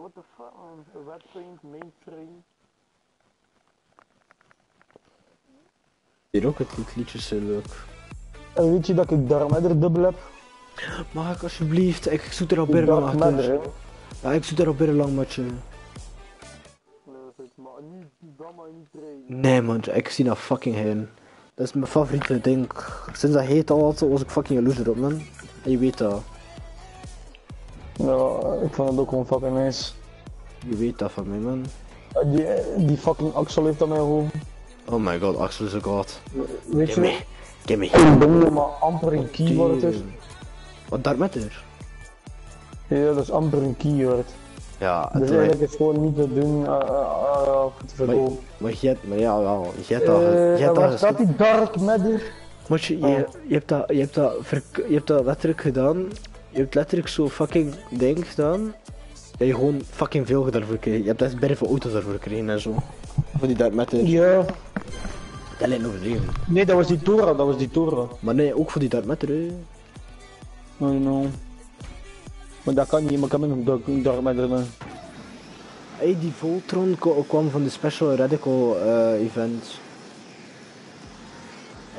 What the fuck, man? Red paint, main train. Die Rocket League liedjes zijn leuk. En weet je dat ik Dark Matter dubbel heb? Mag ik alsjeblieft? Ik zoek er al binnen lang achter. Ja, ik zoek er al binnen lang met je. Nee man, ik zie dat fucking heen. Dat is mijn favoriete ding. Sinds dat heet al altijd was ik fucking jaloers erop, man. En je weet dat. Ja, ik vond het ook gewoon fucking nice. Je weet dat van mij, man. Die fucking Axel heeft aan mij gewoon. Oh my god, Axel is ook hard. Weet je? Gimme. Ik ben nog maar amper een keyword is. Wat daar met er? Ja, dat is amper een keyword. Ja, dus eigenlijk is gewoon niet te doen te verkopen. Maar ja, je hebt dat... Waar staat die Dark Matter? Moet je, je hebt dat letterlijk gedaan. Je hebt letterlijk zo fucking ding gedaan. Dat je gewoon fucking veel daarvoor kreeg. Je hebt best bergen auto's daarvoor gekregen en zo. Voor die Dark Matter. Ja. Dat lijkt overdreven. Nee, dat was die Tora, dat was die Tora. Maar nee, ook voor die Dark Matter, hè. Oh no. Maar dat kan niet, maar ik heb een Dark Matter. Hey, die Voltron kwam van de Special Radical event.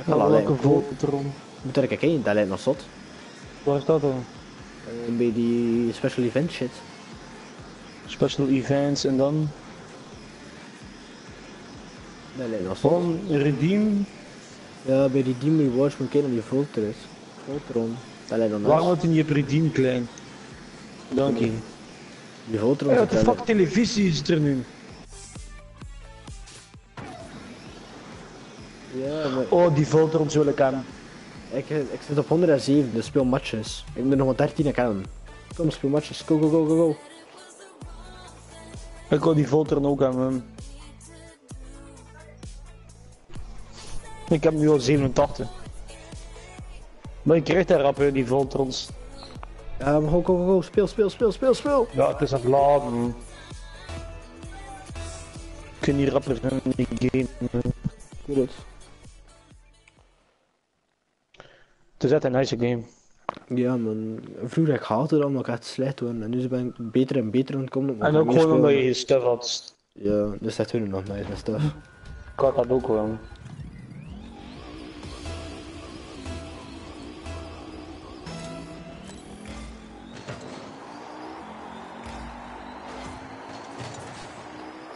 Welke Voltron? Moet er kijken, dat lijkt nog zot. Waar is dat dan? Bij die Special Event shit. Special Events en dan? Dat lijkt nog zot. Van Redeem? Ja, bij Redeem Rewards moet je kijken naar die Voltron. Dat lijkt nog nice. Waarom had je niet op Redeem klein? Dank je. Die Voltron. Wat de fuck televisie is er nu? Ja, maar... Oh, die Voltrons wil ik aan. Ik zit op 107, dus speel matches. Ik moet er nog maar 13 aan. Kom, speel matches. Go, go, go, go, go. Ik wil die Voltron ook aan, man. Ik heb nu al 87. Maar ik krijg daar rap, die Voltrons. Ja, maar go, go, go, go. Speel. Ja, het is aan het laden. Ik kan niet rapper zijn in die game, man. Doe dit. Het is echt een nice game. Ja man, vroeger ik haatte het omdat ik echt slecht was en nu ben ik beter en beter aan het komen. En ook gewoon omdat je je stuff had. Ja, dus dat hun nog nice stuff. Ik had dat ook wel.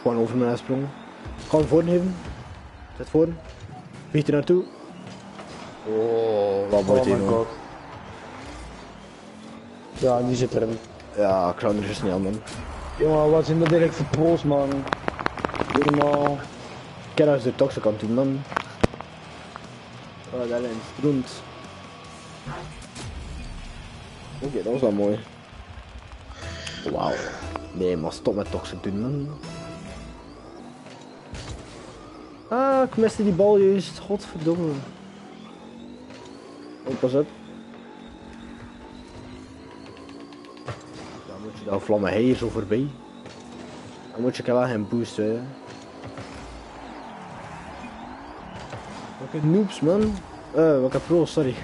Gewoon over mijn sprongen. Gewoon voor hem. Zet voor. Vliegt er naartoe. Oh, wat wordt hij nog? Ja, die zit erin. Ja, Crowder is snel, man. Jongen, wat zijn dat eigenlijk voor pro's, man? Helemaal. Kijk eens de toxic aan toe, man. Oh, dat is stront. Oké, dat was wel mooi. Wauw. Nee, maar stop met toxic doen, man. Ah, ik miste die bal juist. Godverdomme. Oh, pas op. Dan moet je dat vlammen hier zo voorbij. Dan moet je wel gaan boosten. Welke noobs, man. Welke pro's, sorry.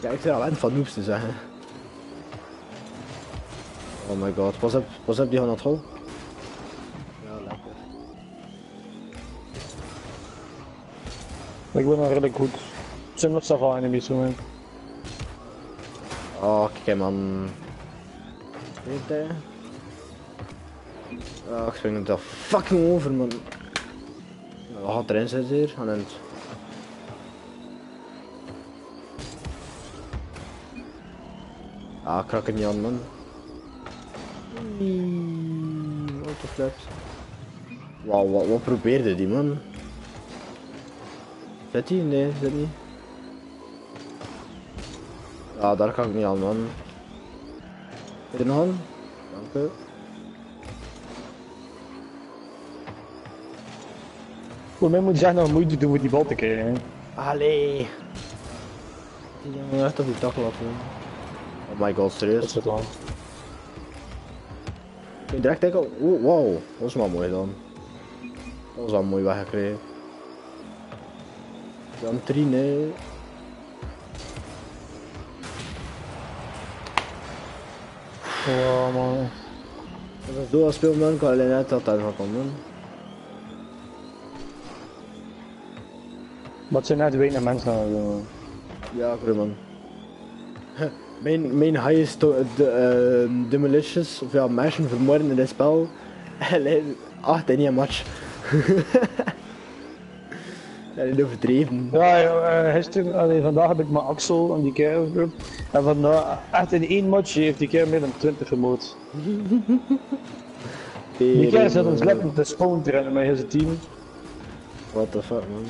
Ja, ik ben al aan van noobs te zeggen. Oh my god, pas op die gaan naar het hol. Ja, lekker. Ik ben nog redelijk goed. Het zijn nog zoveel enemies zo, man. Oh, kijk man. Weet hij? Oh, ik spring hem daar fucking over, man. Wat gaat erin zitten hier? Aan het... Ah, ik raak er niet aan, man. Autoflaps. Wauw, wat probeerde die, man? Zit hij? Nee, zit niet. Ja, daar kan ik niet aan, man. Heb je er nog aan? Dank u. Voor mij moet je zeggen dat we moeite doen om die bal te krijgen. Allee. Die jongen echt op die takken laten. Oh my god, serieus? Dat zit aan. Kun je direct denken, oh, wow, dat was wel mooi dan. Dat was wel mooi weggekregen. Dan 3, nee. Ja man. Dat is doorspeel man, kan alleen uit altijd van komen. Wat zijn nou de weinig mensen aan het doen man? Ja, goed man. Mijn high is demolitions, of ja, mensen vermoorden in dit spel. Alleen 8 in een match. Dat is overdreven. Ja, vandaag heb ik mijn Axel aan die kerel groep. En vandaag, echt in één match, heeft die kerel meer dan 20 gemoord. Die kerel zat ons lekker te spawntrainen met zijn team. What the fuck man.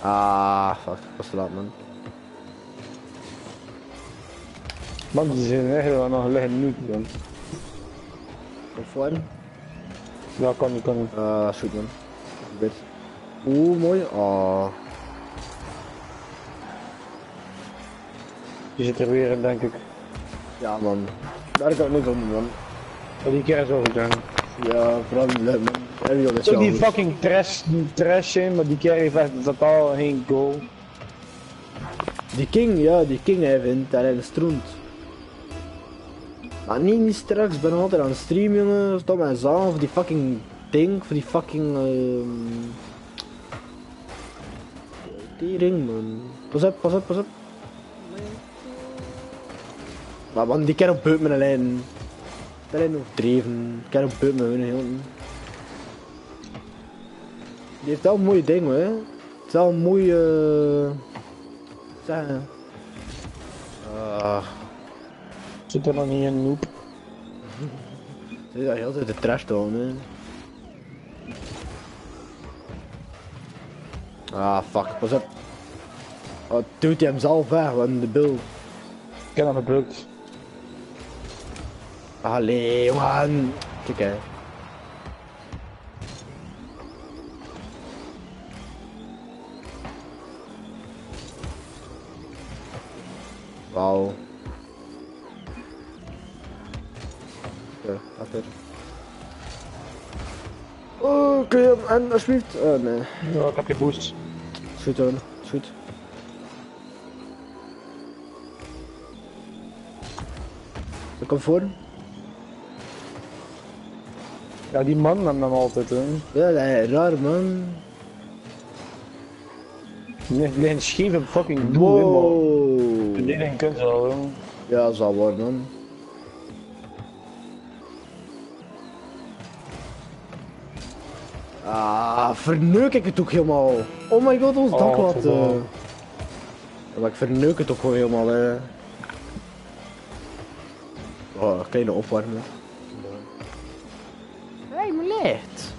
Ah, fuck, was te laat man. Man, die zijn echt wel nog liggen nu man. Conform? Ja, kan. Ah, shoot man. Oeh, mooi. Oh. Die zit er weer in, denk ik. Ja, man. Daar kan ik niks aan doen, man. Oh, die kerst ook gedaan. Ja, vooral die leuk, man. Everyone is die fucking trash in, maar die kerst heeft echt totaal geen goal. Die king heeft in, daar hij stroont. Maar niet straks, ben altijd aan het streamen, jongen. Stop mijn zaal of die fucking ding, voor die fucking... Die ring man. Pas op. Maar man, die kerel beurt me alleen. Dat is overdreven. Die kerel beurt me heel goed. Die heeft wel een mooie ding hè. Het is wel een mooie... Zeggen. Zit er nog niet in noob. Zit daar heel de trash down hè. Ah fuck, pas op. Oh, doet hij hem zelf weg, want de bil. Ik heb hem gebruikt. Allee jongen. Kijk hè. Wauw. Oké, achter. Oh, kun je hem aan alsjeblieft? Oh nee. Ja, ik heb je boost. Goed hoor, goed. Ik kom voor. Ja, die man nam hem altijd hè. Ja, dat is raar man. Nee, een scheef op fucking doel hè man. Je denkt kunt wel hè. Ja, dat zal worden man. Ah, verneuk ik het ook helemaal. Oh my god, ons dak wat. Ja, maar ik verneuk het ook gewoon helemaal. Oh, een kleine opwarmen. Hé, hey, mijn licht.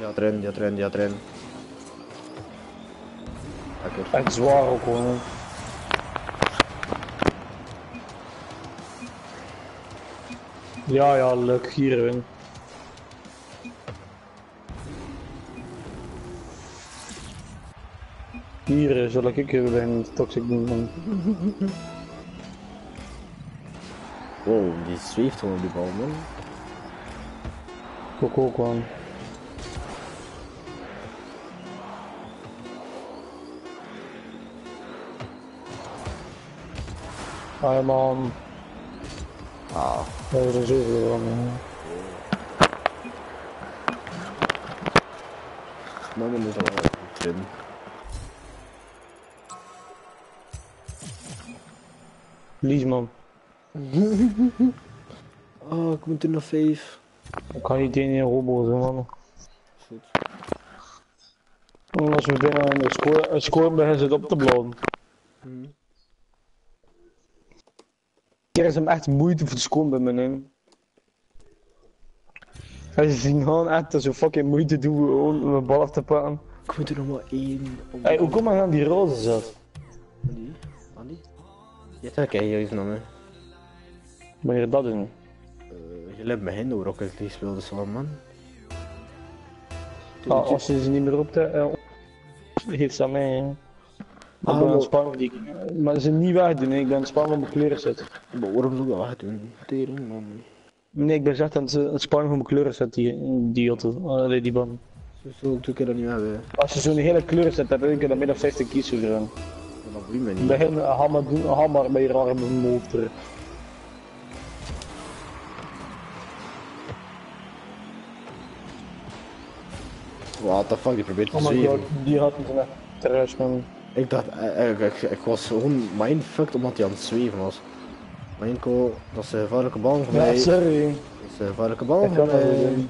Ja, train. Lekker. Echt zwaar ook hoor. Ja, leuk hierin. Hier zal ik weer bij toxic doen man. Wow, die zweeft gewoon die bal man. Ook man. Hi man. Ah, dat is een zoveel man. Man, dat moet er wel goed in. Please man. Oh, ik moet er nog 5. Ik kan niet in een robot doen man. Goed. Als we binnen aan de score beginnen ze het op te bladen. Keer is hem echt moeite voor de score bij me nemen. Hij ziet gewoon echt zo fucking moeite doen om mijn bal af te pakken. Ik moet er nog maar 1. Hey, hoe kom je aan die roze zat? Ja, oké, hier is nog mee. Wanneer dat doen? Je hebt me heen door Rocket League speelde zo man. Als je ze niet meer op te... geeft ze aan mij hè. Maar ik ben een spam die... Maar ze niet wegdoen, ik ben een spam op mijn kleuren zet. Maar waarom zou ik dat wegdoen? Tering man. Nee, ik ben echt aan het spam van mijn kleuren zet die auto. Allee, die ban. Zo doe ik dat niet hebben. Als je zo'n hele kleuren zet, dan kun je dat midden 50 kiezen gedaan. Op die manier. Begin een hammer bij je arme motor. What the fuck, die probeert te zweren. Oh my god, die had me echt terug, man. Ik dacht, ik was gewoon mindfucked omdat hij aan het zweven was. Minko, dat is een gevaarlijke bal voor mij. Ja, sorry. Dat is een gevaarlijke bal voor mij.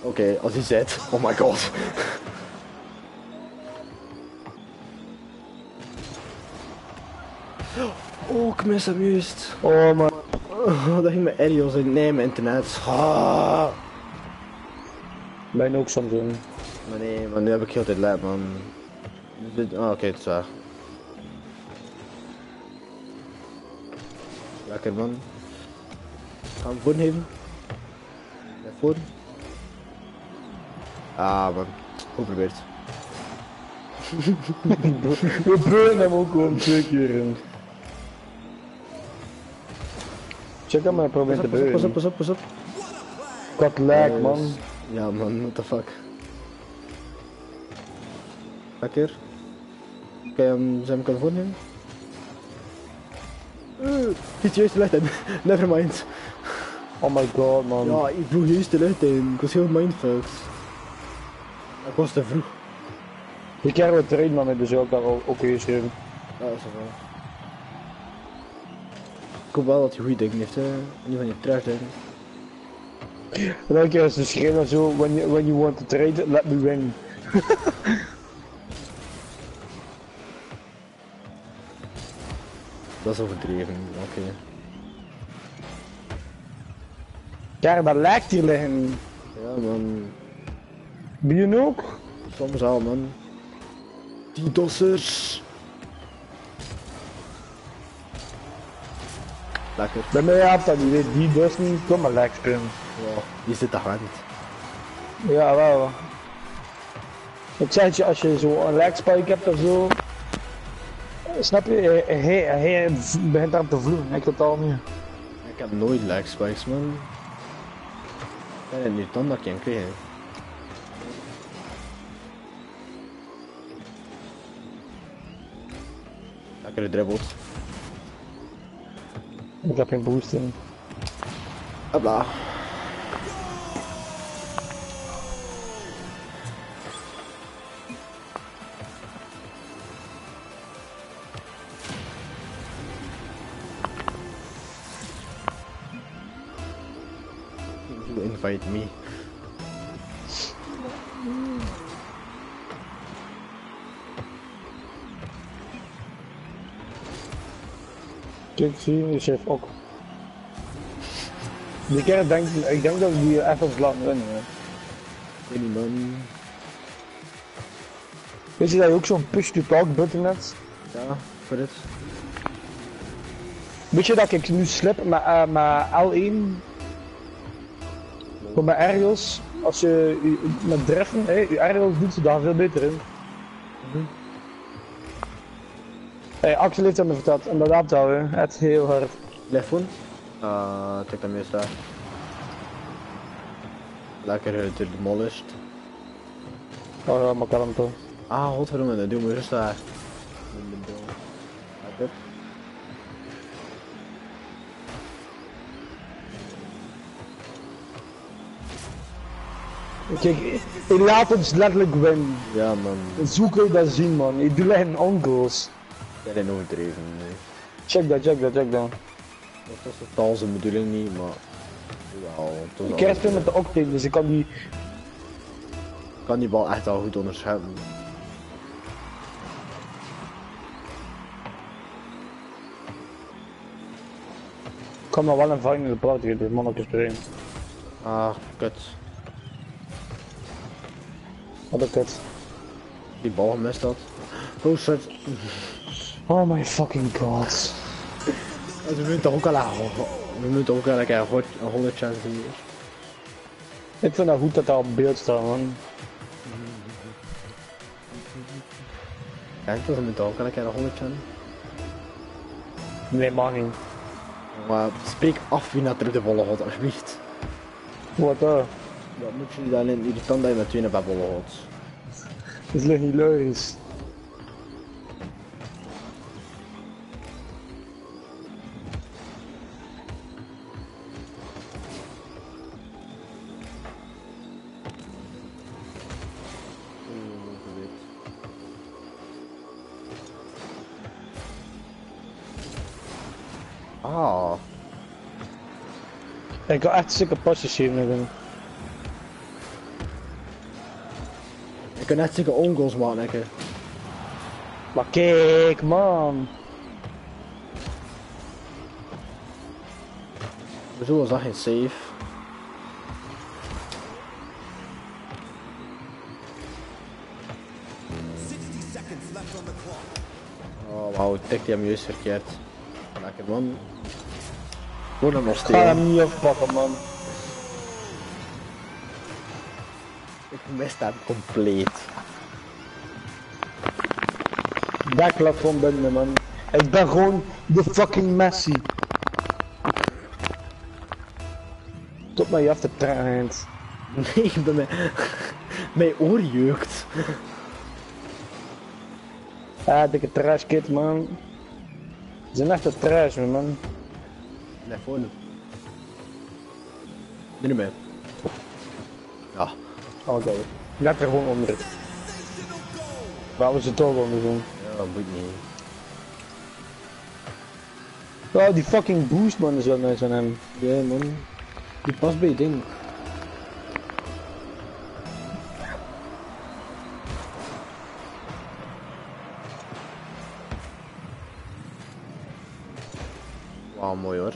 Oké, als hij zit. Oh my god. Oh, ik mis hem juist. Oh man. Oh, dat ging mijn Erios in. Nee, mijn internet. Ah. Bijna ook soms doen. Maar nee, maar nu heb ik heel dit lab, man. Oh, oké, het is waar. Lekker, man. Gaan we voeten geven? Ja, voeten. Ah, man. Goed geprobeerd. We proberen hem ook gewoon twee keer in. Check hem maar, probeer te beuren. Pas op, pas op, pas op. Kat lag, man. Ja, man, what the fuck. Lekker. Kan je hem zijn kunnen voornemen? Niet juist de lucht in. Nevermind. Oh my god, man. Ja, ik vroeg juist de lucht in. Ik was heel mindfucked. Ik was te vroeg. Die krijgen we trainen, man, dus ook daar ook weer schrijven. Ja, dat is wel. Ik hoop wel dat hij goed denken heeft, hè. Niet van je trash denken. En elke keer is de schreeuw zo, when you want to trade, let me win. Dat is overdreven, oké. Ja, maar lijkt hier liggen. Ja, man. Bier ook? Soms al, man. Die dossers. Lekker. Bij mij had dat niet, die dos niet. Kom maar lekker spelen. Ja, die zit toch aan niet. Ja, wel. Ik zeg je, als je zo een legspike hebt of zo. Snap je? Hij begint aan te vloeien, ik totaal niet. Ik heb nooit lag spikes, man. Ik ben nu dan dat ik hem kreeg. Lekkere dribbels. Ik heb geen boost in. Hopla. Invite me. Kijk, zie je chef ook. Die kerel denkt, ik denk dat die even vlak winnen. Ik weet niet, weet je dat je ook zo'n push-to-talk button hebt? Ja, voor dit. Weet je dat ik nu slip met L1? Voor mijn aerials, als je met dreffen, je aerials doet ze daar veel beter in. Axel heeft dat me verteld, inderdaad wel, het is heel hard. Lef gewoon? Check dat meestal. Lekker demolished. Oh ja, maar kalm toch. Ah, godverdomme, dat doen we dus daar. Lekker. Kijk, hij laat ons letterlijk winnen. Ja, man. Zo kun je dat zien, man. Ik doe leggen onkels. Dat is overdreven, nee. Check dat, check dat, check dat. Dat was totaal zijn bedoeling niet, maar... Wow, ik krijg veel met de octane, dus ik kan die... Ik kan die bal echt al goed onderscheppen. Ik kan nog wel een vang in de plaat hier, dus mannetjes erin. Ah, kut. Wat een kut. Die bal gemist had. Oh shit. Oh my fucking god. We moeten ook al een honderd chance hier. Ik vind het goed dat daar op beeld staat, man. Kijk, we moeten ook al een honderd chance. Nee, mag niet. Maar spreek af wie naar de volle god, alsjeblieft. Wat dan? Dat moet je dan in de tand dat je met twee naar babbelen houdt. Dat is leuk niet logisch. Oh. Ik hartstikke possessief met hem. Ik kan hartstikke ongoals maken. Maar kijk man. Zo was dat geen safe. Oh wauw, tik die hem juist verkeerd. Lekker man. Moet hem nog steken. Ik ga hem niet afpakken man. Ik mis hem compleet. Backlap van binnen man. Ik ben gewoon de fucking Messi. Tot mij af te praten. Nee, bij mij. Mijn oor jeukt. Ah, dikke trash kid man. Ze zijn echt een trash man. Nee, voor nu. Doe niet meer. Ja. Oh, dat. Laat er gewoon onder. Waar we ze toch onder doen? Ja, dat moet niet. Oh, die fucking boost man is wel nice aan hem. Ja yeah, man. Die past bij je ding. Wauw, mooi hoor.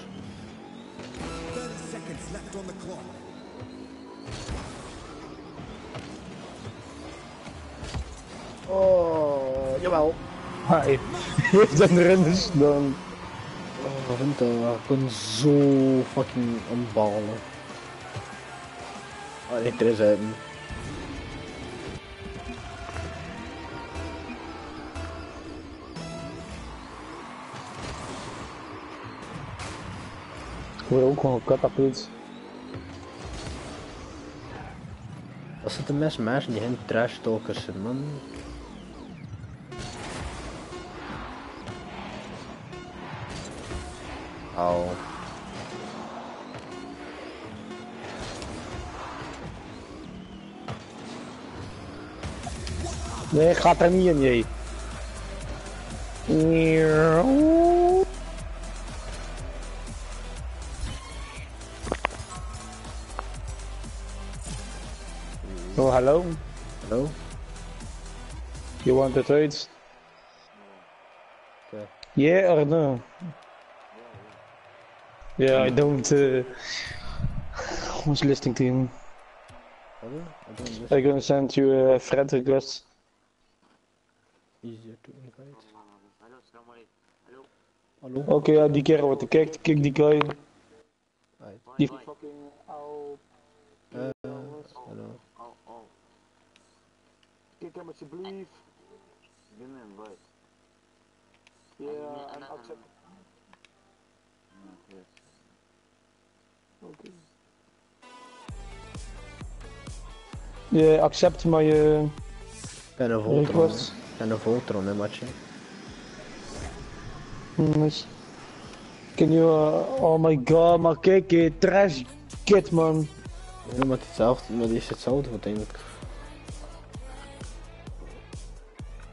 Oh, jawel. Hij heeft een renners dan. Oh, Winter, ik kon zo fucking ombalen. Oh, ik er eens uit. Ik word ook gewoon katapult. Dat zitten mensen die geen trash talkers zijn, man. Oh. Nee, gaat er niet in, jij. Oh, hallo. Hallo. You want the trades? Okay. Yeah or no? Yeah, I don't. Who's listening to you? I'm gonna send you a friend request. Easier to invite. Oké, okay, ja, die kerel wordt gekickt, kick die guy. Die fucking oude. Hallo. Kick hem alsjeblieft. Give me an invite. Yeah, I'm accepting. Okay. Yeah, accept my request. Kind of Voltron, eh, matje? Nice. Can you, oh my god, maar kijk, trash kid, man. Ja, maar hetzelfde, maar die is hetzelfde uiteindelijk.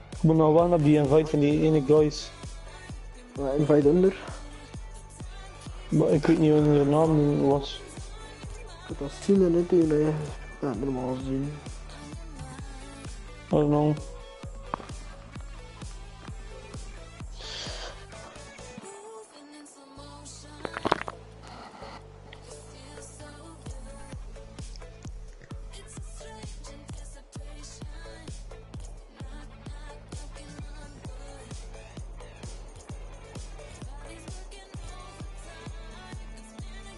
Ik moet nou wel naar die invite van die ene guys. Invite onder? Maar ik weet niet wat hun naam was. Ik had dat zien en niet in, hè. Ja, normaal zien. Oh no.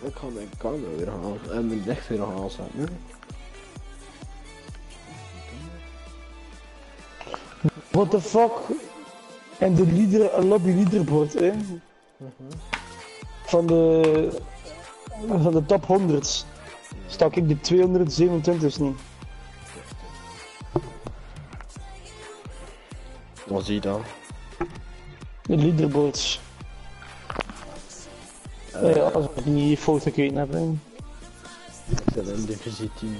Ik ga mijn camera weer halen en mijn licht weer halen staan. What the fuck? En de leader, lobby leaderboard, hè? Van de top 100 stak ik de 227 niet. Wat zie je dan? De leaderboards. Ja, als ik niet foto gekeken heb, hè. Ik ben in divisie 10.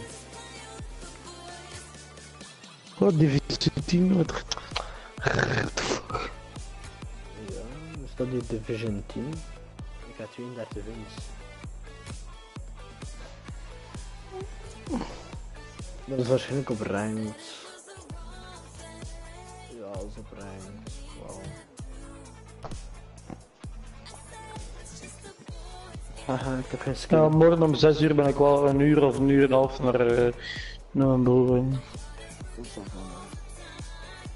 Wat, divisie 10? Wat? Ja, is dat die division 10? Catherine that wins. Dat is waarschijnlijk op ranks. Ja, alles op ranks. Wauw. Haha, ik heb geen skin. Nou, morgen om 6 uur ben ik wel een uur en een half naar mijn broer.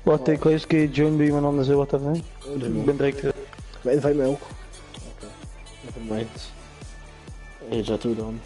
Wacht, ik ga eens een join bij iemand anders, wat dat is. Ik ben direct. Maar invite mij ook. Oké, nevermind. Is dat hoe dan?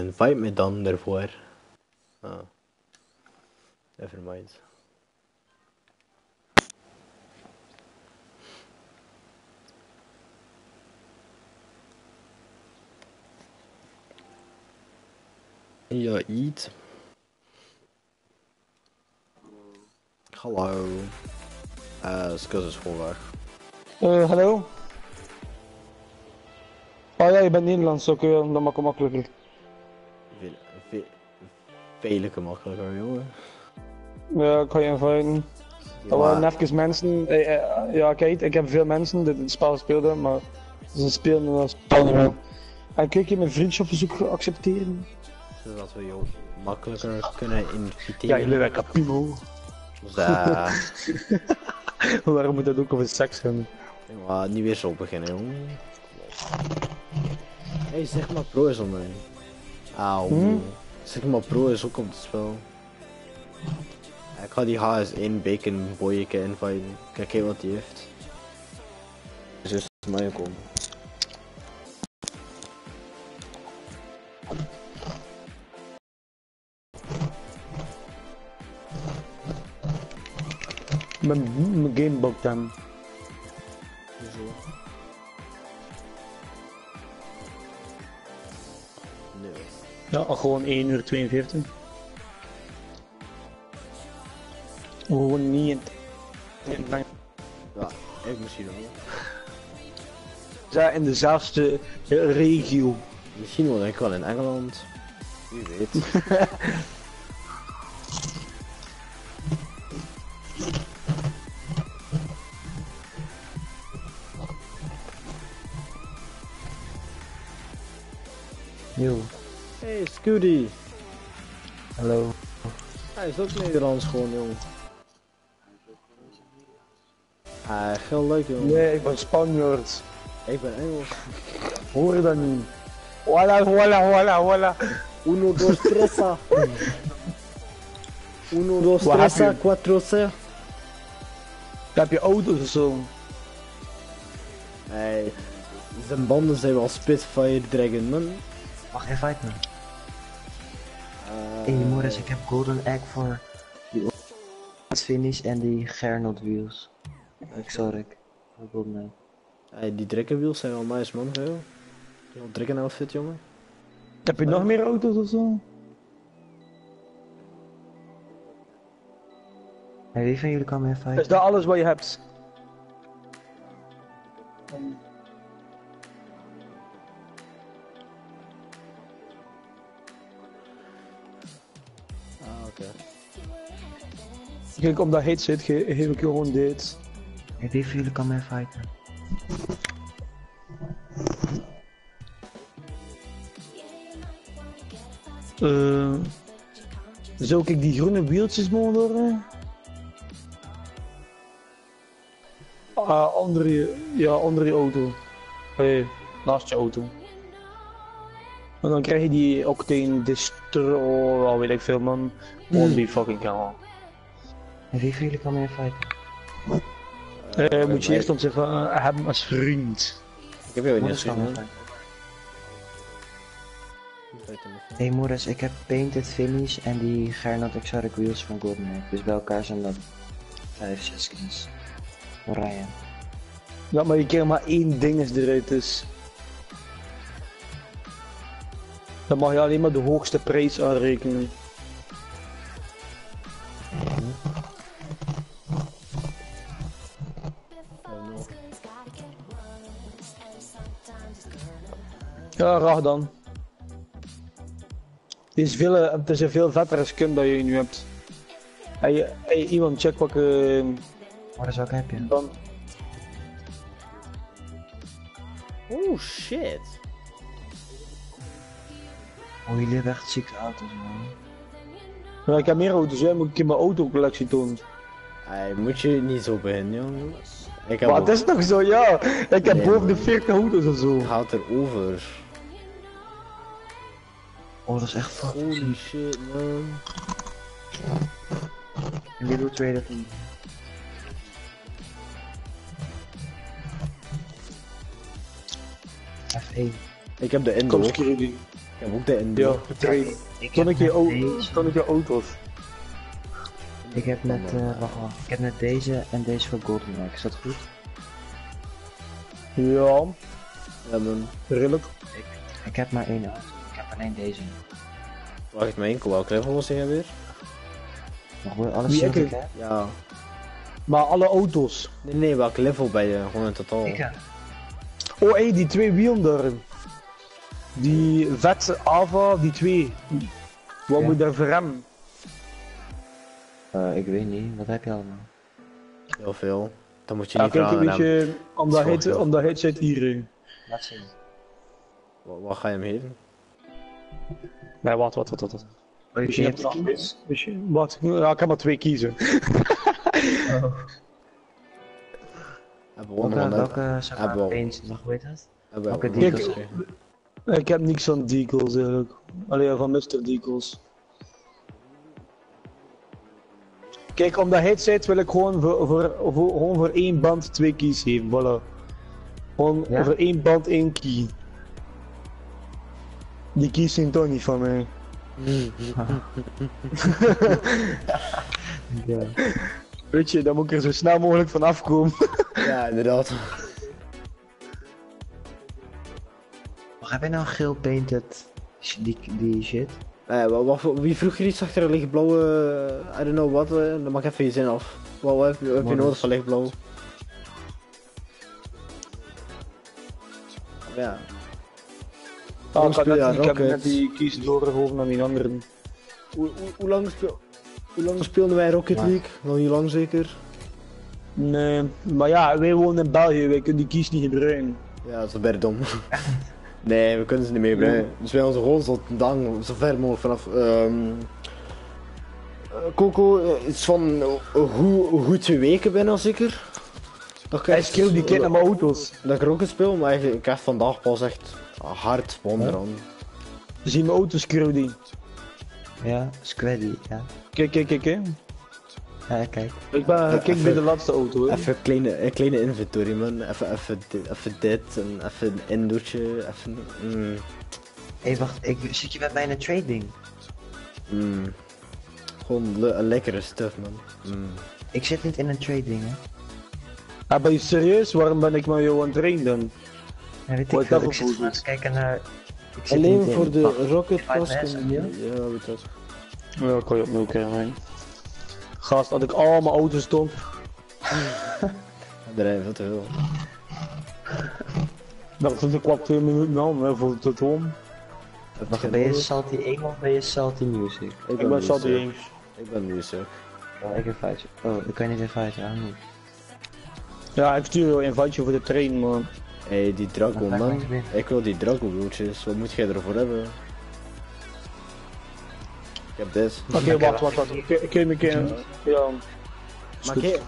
Invite me dan daarvoor. Ah. Nevermind. Ja, eat. Hallo. Skus is vol weg. Hallo. Ah ja, je bent Nederlands, oké, dat maakt het makkelijker. Vele makkelijker, jongen. Ja, kan je inviten. Ja. Er waren even mensen, ja kijk, ik heb veel mensen die het spel speelden, maar ze spelen en dat spelen wel. En kun je mijn vriendschapverzoek accepteren? Zodat we jou makkelijker kunnen inviteren. Ja, jullie werken Pimo. Ja. Waarom moet dat ook over seks gaan? Ja, niet weer zo beginnen, jongen. Hey, zeg maar pro is online. Auw. Zeg maar pro is ook op het spel. Ik ga die HS1 bacon boyke inviten. Kijk even wat die heeft. Dus eerst naar mij komen. Mijn game bugt dan. Ja, gewoon 1:42. Gewoon niet in het lang. Ja, ik misschien wel. Ja, in dezelfde regio. Misschien wel, ik wel in Engeland. Wie weet. Yo. Hey, Scooty! Hallo. Hij is ook Nederlands gewoon, jongen. Ah, heel leuk, jongen. Nee, ik ben Spanjaard. Ik ben Engels. Hoor je dat niet? Hola, hola, hola, hola. Uno, dos, tresa. Uno, dos, tresa, cuatro, se. Heb je auto's of zo? Hey, zijn banden zijn wel Spitfire Dragon, man. Mag je fight me? Hey, Morris, ik heb Golden Egg voor die finish en die Gernot wheels. Sorry, Golden Egg. Hey, die Dragon wheels zijn wel nice, man. Heel Dragon outfit, jongen. Heb je nog meer auto's ofzo? Hey, wie van jullie kan me fighten? Is dat alles wat je hebt? Kijk, omdat hate zit, geef ik je gewoon dit. Ik weet jullie kan mij fighten. Zou ik die groene wieltjes mogen worden? Onder je auto. Hey, naast je auto. En dan krijg je die Octane Distro, al weet ik veel, man. Holy fucking hell. En wie van jullie kan mij fighten? Moet je eerst op zich hebben als vriend. Ik heb jou niet als vriend. Hey Morris, ik heb Painted Finish en die Gernot Exotic Wheels van Golden. Dus bij elkaar zijn dat 5-6 skins. Ryan. Ja, maar je keer maar één ding is eruit, dus. Dan mag je alleen maar de hoogste prijs aanrekenen. Ja, raar dan. Het is een veel vettere skin dat je nu hebt. Hey, iemand, check wat ik... Wat zou ik heb je? Dan... Oh shit. Oh, jullie hebben echt zieke auto's, man. Ja, ik heb meer auto's, hè. Moet ik in mijn autocollectie doen. Hey, moet je niet zo beginnen, jongen. Ik heb maar het is toch zo, ja. Ik heb boven de 40 auto's of zo. Het gaat erover. Oh, dat is echt fucking holy shit, man. En wie doet tweede team? F1. Ik heb de Endo. Kom, ik heb ook de Endo. Ja, ik heb auto's. Ik heb net, wacht. Ik heb net deze en deze voor Goldenrijk. Is dat goed? Ja. Ja, dan redelijk. Ik heb maar één auto. Ik heb alleen deze. Wacht, mijn enkel. Welke level was hij weer? Mag we alles zeker, hè? Ja. Maar alle auto's. Nee, welke level bij je? Gewoon in totaal. Oh, hé, die twee wielen daar. Die vette Ava, die twee. Wat moet daar voor hem? Ik weet niet, wat heb je allemaal? Heel veel. Dan moet je niet vragen aan hem. Om de headset hierin. Laat zien. Wat ga je hem geven? Nee, wat. Wat? Ja, ik kan maar twee kiezen. Welke Deagles? Ik heb niks van Deagles eigenlijk. Alleen van Mr. Deagles. Kijk, om de headset wil ik gewoon voor één band twee keys geven, voilà. Gewoon voor één band één key. Die keys zijn toch niet van mij. Ja. Weet je, dan moet ik er zo snel mogelijk van afkomen. Ja, inderdaad. Waar heb je nou geel painted die shit? Wie vroeg je iets achter een lichtblauwe, I don't know what, dan maak even je zin af. Wat heb je nodig van lichtblauw? Ja. Ik heb net die keys doorgehoven naar die anderen. Hoe lang speelden wij Rocket League? Nog niet lang zeker? Nee, maar ja, wij wonen in België, wij kunnen die keys niet gebruiken. Ja, dat is bijna dom. Nee, we kunnen ze niet meer gebruiken. Dus wij onze rol tot dan zo ver mogelijk vanaf. Coco is van goed 2 weken bijna zeker. Hij speelt die kind naar mijn auto's. Dat ik er ook een speel, maar ik heb vandaag pas echt hard wonderen. Zie mijn auto's, Crowdy. Ja, Squaddy, ja. Kijk. Ja, kijk. Ik ben de laatste auto, hè. Even een kleine inventory, man. Even dit, en even een endootje, even... Hé, wacht, zit je met mij in een trading? Gewoon lekkere stuff, man. Ik zit niet in een trading, hè. Ah, ben je serieus? Waarom ben ik maar jou aan het trainen dan? Ja, weet ik veel, ik zit gewoon te kijken naar... Alleen voor de Rocket Pass en ja? Ja, weet dat. Ja, kan je opnieuw krijgen. Gast, had ik al mijn auto's stond. Bedrijf, wat te veel. Dat is een kwart 2 minuten dan, voor het home. Ben je Salty 1 of ben je Salty Music? Ik ben Salty 1. Ik ben Music. Ja, ik invite je. Oh, ik kan niet invite je aan nu. Ja, ik stuur wel invite voor de train, man. Hé, die Drago, man. Ik wil die Drago broertjes, wat moet jij ervoor hebben? Ik heb dit. Oké, wacht. Ik heb me kennen. Ja. Maar kijk,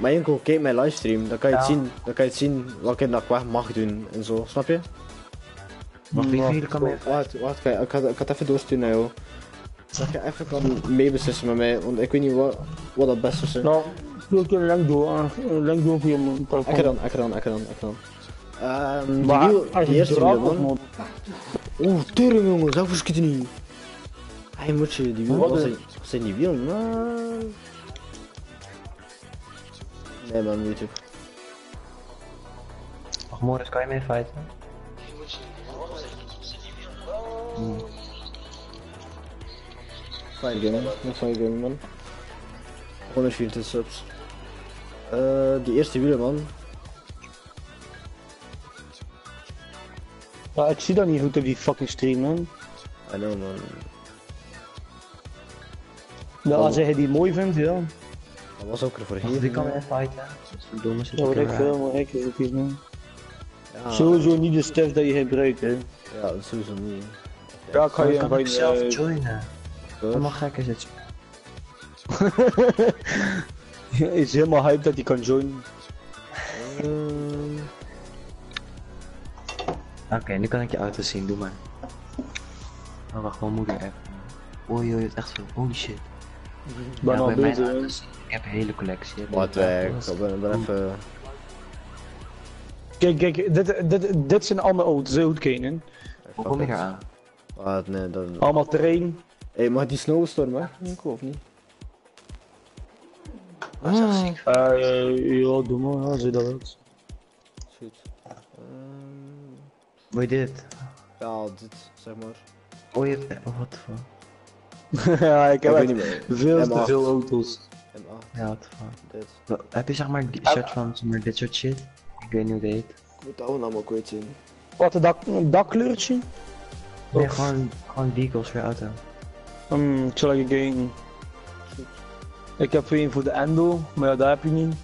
mijn enkel kijkt mijn livestream, dan kan je het zien. Dan kan je het zien wat ik dat mag doen en zo, snap je? Wacht, ik ga het even doorsturen naar jou. Dat je even kan meebeslissen met mij, want ik weet niet wat dat beste is. Nou, ik wil lang doen voor je man. Ik dan. Maar de eerste man. Oeh, tering jongens, dat verschiet niet. Hij moet je die wielen, wat zijn die wielen, man? Nee man, YouTube. Ach Morris, kan je mee fighten? 5 gaming, nog 5 gaming man. 124 subs. Die eerste wielen man. Maar ik zie dat niet goed op die fucking stream man. I know man. Nou, als hij die mooi vindt, ja. Dat was ook er voor hier. Die kan echt fighten. Dat is verdomme shit. Dat ik veel maar ik is het man. Ja. Sowieso niet de stuff dat je gebruikt hè. Ja, dat is sowieso niet. Ja, ja kan je kan zelf joinen. Dat mag gekker is het. Is helemaal hype dat hij kan joinen. Oké, nu kan ik je auto zien, doe maar. Oh wacht, mijn moeder even. Oei, oei, het is echt veel. Holy shit. Ja, bij mijn auto's, ik heb een hele collectie. Wat werk, ik ben even... Kijk, kijk, dit zijn allemaal auto's, heel goed kennen. Hoe kom je hier aan? Ah, nee, dat... Allemaal terrein. Hé, hey, maar die snowstorm hè? Ik hoop niet. Ah, ja, doe maar, ja, zie dat ook. Goed. Wil je dit? Ja, dit, zeg maar. Oh, je hebt... Oh, wat voor? Ja, ik heb niet meer. Veel te veel auto's. M8. Ja, wat voor? Dit. Heb je zeg maar die soort van, dit soort shit? Ik weet niet hoe dat heet. Ik moet het allemaal kwijt zien. Wat, een dakkleurtje? Nee, gewoon vehicles voor je auto. Ik zal ik geen. Ik heb één voor de endo, maar ja, daar heb je niet.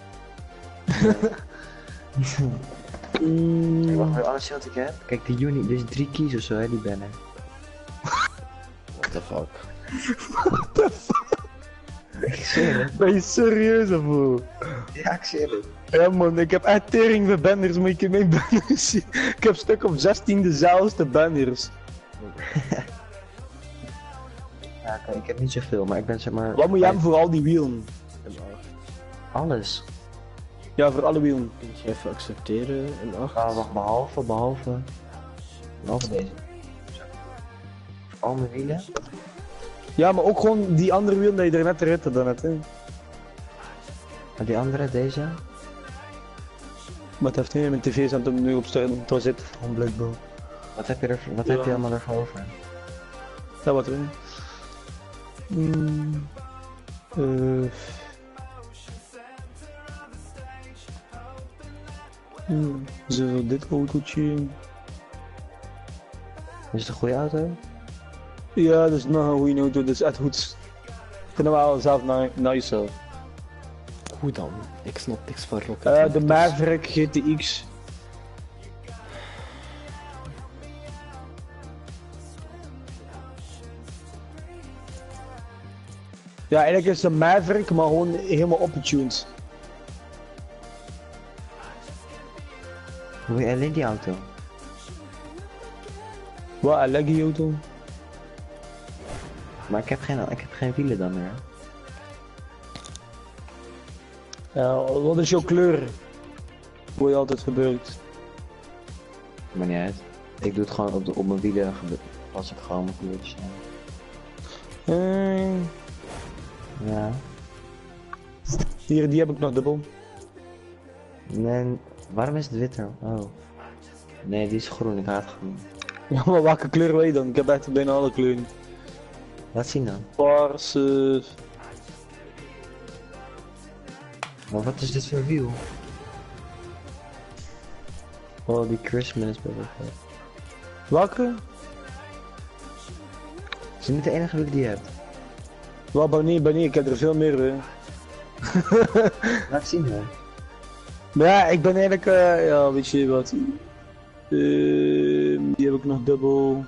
Kijk, wacht, alles wat ik heb. Kijk, de unit, dus 3 keys of zo, hè, die banner. What the fuck? What the fuck? Ik zweer het. Ben je serieus of hoe? Ja, ik zweer het. Ja man, ik heb echt tering van banners, moet je mijn banners zien. Ik heb stuk of 16 dezelfde banners. Ja, kijk, ik heb niet zoveel, maar ik ben zeg maar... Wat moet jij hebben voor al die wielen? Alles. Ja, voor alle wielen. Kun je even accepteren in 8? Ah, wacht, behalve deze. Voor al mijn wielen? Ja, maar ook gewoon die andere wielen die je er net ritten dan net, hè. Maar die andere, deze? Maar het heeft niet met tv's aan het nu op het zit. Gewoon blijkbaar. Wat heb je er, wat heb je allemaal ervoor over? Ja, wat doen. Zo, dit autootje. Is het een goede auto? Ja, dat is nog een goede auto, dat is echt goed. Kunnen we al zelf naar jezelf. Goed dan, ik snap niks van Rocket League. De Maverick GTX. Ja, eigenlijk is de Maverick, maar gewoon helemaal opgetuned. Hoe alleen die auto? Wat, alleen die auto? Maar ik heb geen wielen dan meer. Ja, wat is jouw kleur? Hoe je altijd gebeurt. Maar niet uit. Ik doe het gewoon op mijn wielen, als ik gewoon mijn kleurtjes heb. Ja. Hier, die heb ik nog dubbel. Nee, waarom is het witter? Oh. Nee, die is groen, ik haat groen. Ja, maar welke kleur wil je dan? Ik heb echt bijna alle kleuren. Laat zien dan. Paars. Maar wat is dit voor wiel? Oh, die Christmas is bijna vet. Welke? Is niet de enige wiel die je hebt? Wat, Bonnie, ik heb er veel meer weer. Laat zien hè. Maar ja, ik ben eigenlijk, ja weet je wat. Die heb ik nog dubbel.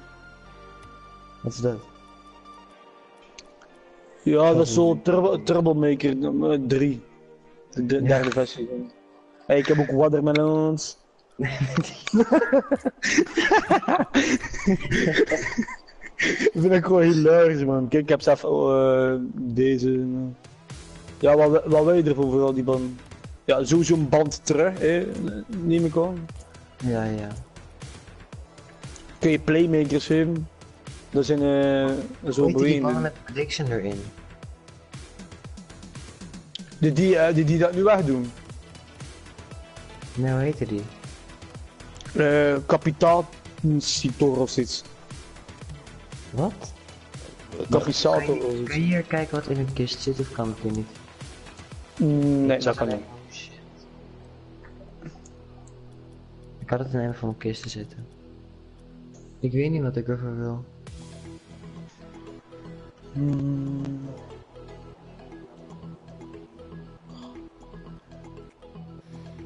Wat is dat? Ja, dat is zo Troublemaker 3. De derde versie. Hey, ik heb ook watermelons. Ik vind het gewoon hilarisch man. Kijk, ik heb zelf deze. Ja, wat wil je ervoor voor al die band? Ja, sowieso een band terug, neem ik aan. Ja, ja. Kun je playmakers hebben? Dat zijn zo'n beweging. Die banden met prediction erin. Die dat nu wegdoen. Nee, hoe heette die? Kapitaal Citor of zoiets. Wat? Nog iets salto. Kan je hier kijken wat in een kist zit of kan het niet? Nee, dat kan niet. Ik had het in een van mijn kisten zitten. Ik weet niet wat ik ervoor wil.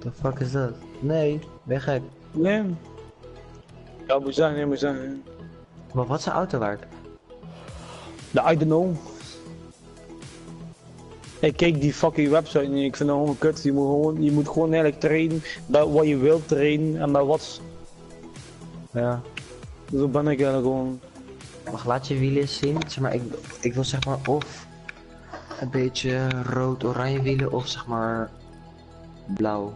The fuck is dat? Nee, ben je gek? Nee. Ja, moet zijn, nee, moet zijn. Maar wat is een auto waard? I don't know. Ik keek die fucking website en ik vind dat gewoon kut. Je moet gewoon eigenlijk trainen bij wat je wilt trainen en bij wat. Ja. Zo ben ik eigenlijk gewoon. Mag laat je wielen zien? Zeg maar, ik wil zeg maar of een beetje rood-oranje wielen of zeg maar blauw.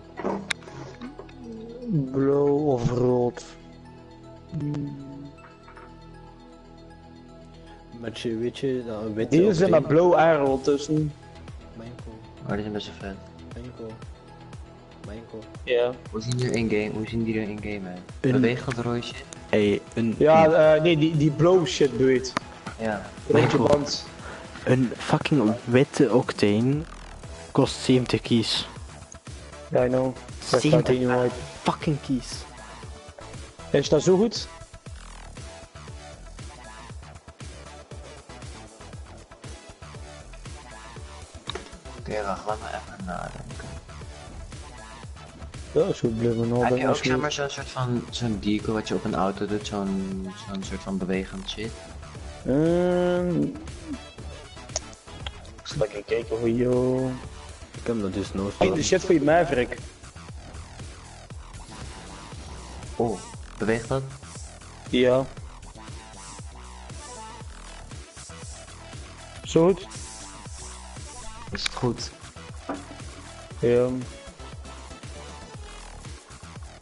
Blauw of rood. Met je witje, dan witte. Hier zit maar blauw aardappel tussen. Manko. Oh, die zijn best wel vet. Manko. Manko. Ja. Hoe zien die er in game? Hoe zien die er in game uit? Beweeg dat rooi shit. Hey, een... Ja, nee, die blauw shit doet. Ja. Beetje band. Een fucking witte octane kost 70 keys. Ja, I know. 70 fucking keys. Is dat zo goed? Oké, wacht, laat me even nadenken. Dat is goed, blijven nog. Heb je ook zeg maar zo'n soort van zo'n deco wat je op een auto doet, zo'n soort van bewegend shit? Ik zal lekker kijken voor jou. Ik heb dat dus nooit. Hey, de shit voor je Maverick. Oh, beweegt dat? Ja. Zo goed? Is het goed? Ja.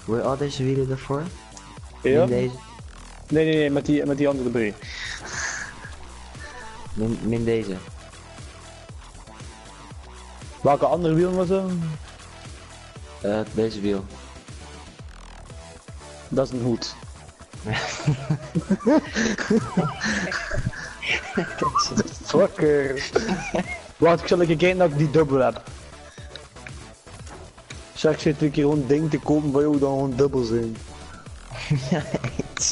Wil je al deze wielen ervoor? Ja. Deze... Nee, met die andere debris. Min deze. Welke andere wiel was er? Deze wiel. Dat is een hoed. Fucker. Wacht, ik zal even kijken dat ik die dubbel heb. Zeg, zit ik hier gewoon ding te kopen bij jou dan gewoon dubbel zijn.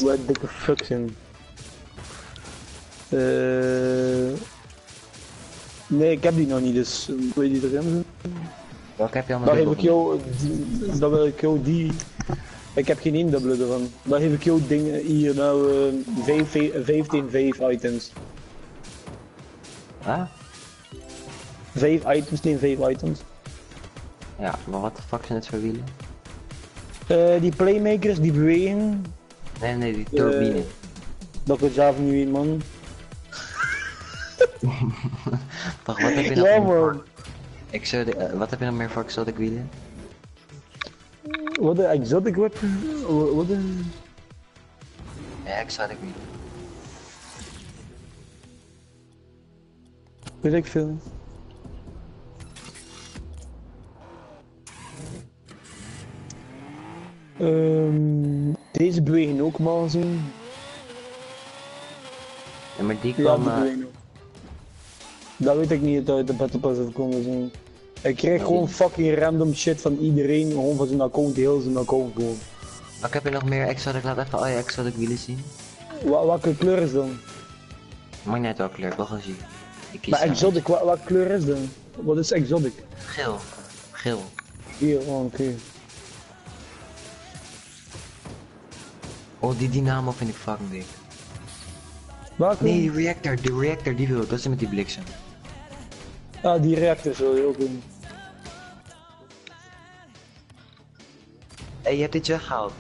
Wat dikke fuck zijn. Nee, ik heb die nog niet, dus wil je die erin doen? Welke heb je allemaal? Dan geef ik jou, dan wil ik jou die... Ik heb geen één dubbele ervan. Dan geef ik jou dingen hier nou 15 items. Huh? 5 items, nee, 5 items. Ja, maar wat de fuck zijn het voor wielen? Die playmakers die bewegen. Nee, die turbine. Dat wordt zelf nu in, man. Wacht, wat heb je nog meer voor? Ik zou de, wat heb je nog meer voor exotic wielen? Wat de exotic weapon? Wat de... Ja, exotic wielen. Weet ik veel. Deze bewegen ook maar zo. Ja, maar die kwamen... Ja, dat weet ik niet uit de Battle Pass of komen zo. Ik kreeg gewoon fucking random shit van iedereen, gewoon van zijn account, heel zijn account gewoon. Wat heb je nog meer extra? Ik laat even al je extra dat ik willen zien. Welke kleur is dan? Maakt niet welke kleur, ik wil gaan zien. Maar exotic, welke kleur is dan? Wat is exotic? Geel. Geel. Geel, oh, oké. Oh, die dynamo vind ik fucking dik. Welke? Nee, die reactor die wil ik, dat is met die bliksem. Ah, die reactor zul je ook doen. Hé, je hebt dit weggehaald.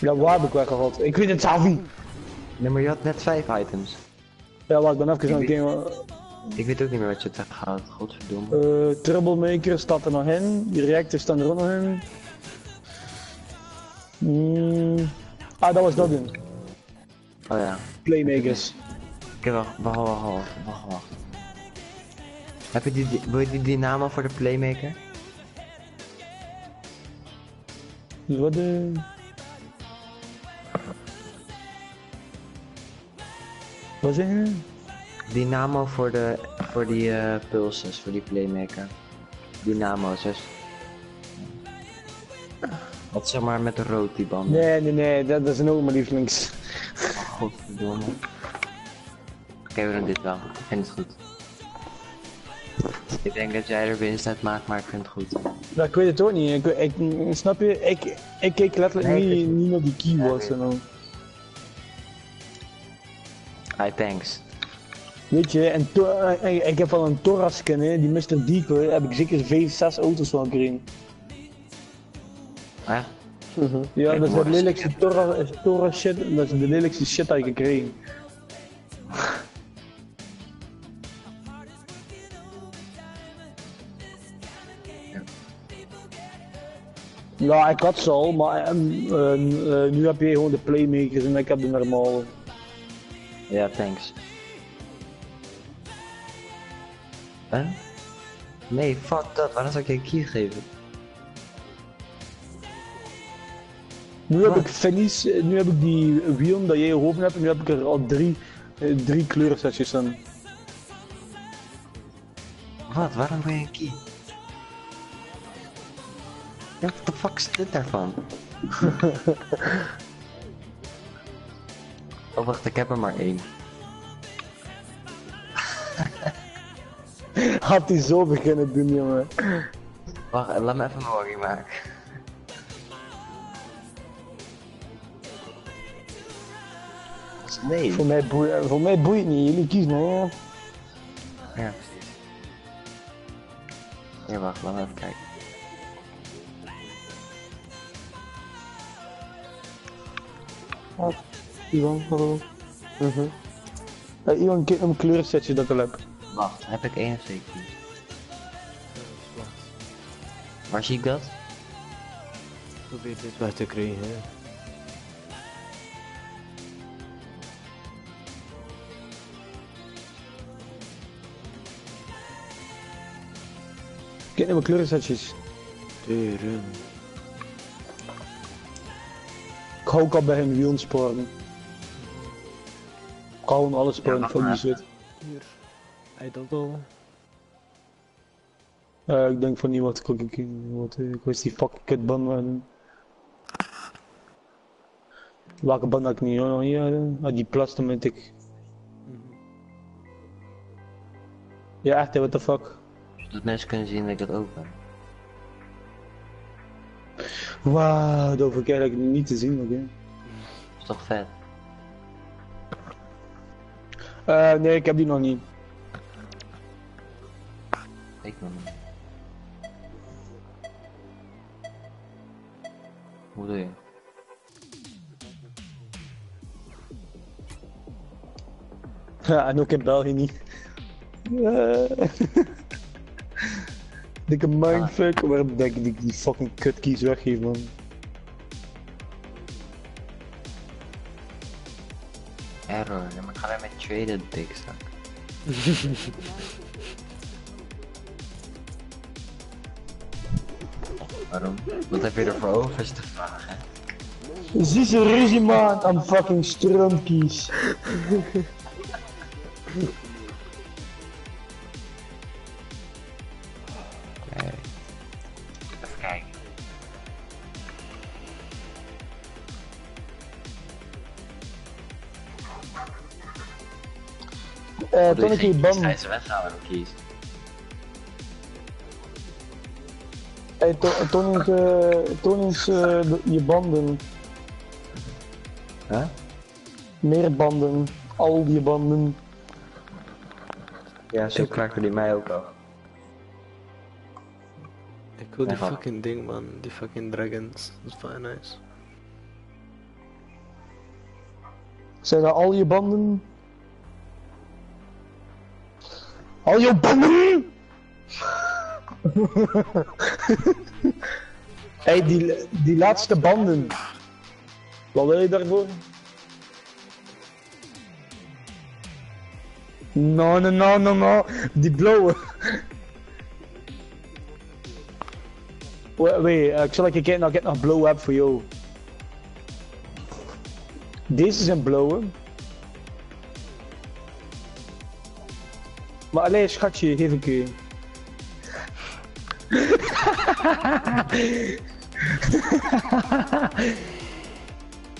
Ja, waar heb ik weggehaald? Ik weet het zelf niet. Nee, maar je had net 5 items. Ja, wacht, ik ben even aan het game. Ik weet ook niet meer wat je hebt weggehaald, godverdomme. Troublemaker staat er nog in, die reactors staan er ook nog in. Ah, dat was dat ding. Oh ja. Playmakers. Oké, wacht. Heb je wil je die dynamo voor de playmaker? Wat de... Wat zeg je? Dynamo voor de pulses, voor die playmaker. Dynamo's. Wat zeg maar met rood die banden. Nee, nee, nee, dat is een ook mijn lievelings. Godverdomme. Oké, we doen dit wel. Ik vind het goed. Ik denk dat jij er winst uit maakt, maar ik vind het goed. Nou, ik weet het ook niet. Snap je? Ik keek letterlijk niet naar die keywords en dan. Hi, thanks. Weet je, en ik heb al een Torasken, hè, die Mr. Deco, heb ik zeker 5-6 auto's van gekregen. Hè? Ja, dat is de lelijkste Toras shit, dat is de lelijkste shit die ik gekregen. Ja, ik had ze al, maar nu heb je gewoon de playmakers en ik heb de normale. Ja, thanks. Huh? Nee, fuck dat, waarom zou ik je een key geven? Nu heb ik Fanny's, nu heb ik die wielen dat jij in je hoofd hebt en nu heb ik er al drie kleursesjes aan. Wat, waarom ben je een key? What the fuck is dit daarvan? Oh wacht, ik heb er maar één. Had hij zo beginnen doen, jongen. Wacht, laat me even een worry maken. Nee. Voor mij boeit niet, jullie kiezen hoor. Ja, precies. Nee, wacht, laat me even kijken. Wat? Iwan, hallo. Iwan, kijk om kleursetje dat ik heb. Wacht, heb ik één fake? Waar zie ik dat? Ik probeer dit weg te krijgen. Kijk naar mijn kleurensetjes. Deuren. Ik hou ook al bij hun wielen sporen. Ik hou alles sporen van die zit. Heet dat al? Ik denk van niemand ik wist die fucking kutband waar doen. Welke band had ik niet hoor, hier? Die plastic met ik. Ja echt, what the fuck? Dat mensen kunnen zien dat ik dat ook ben. Wauw, dat hoef ik eigenlijk niet te zien, oké? Is toch vet? Nee, ik heb die nog niet. Ik nog niet. Hoe doe je? Ja, en ook in België niet. Dikke mindfuck, waarom denk ik die fucking kutkeys weggeef, man? Error, maar ik ga daar met traden, dikzak. Waarom? Wat heb je ervoor over is te vragen? Zie ze ruzie man aan fucking stroomkies. Kijk. Even kijken. Toen ik die band... Hij is weggaan waarom kies. Hey, toon eens je banden. Huh? Meer banden. Al die banden. Ja, zo kraken die mij ook al. Ik wil die fucking ding man, die fucking dragons. Dat is fijn nice. Zijn dat al je banden? Al je banden! Hey, die laatste banden. Wat wil je daarvoor? No, no, no, no, no. Die blauwe. Wait, ik zal even kijken of ik nog blauw heb voor jou. Deze zijn blauwe. Maar alleen schatje, geef ik u.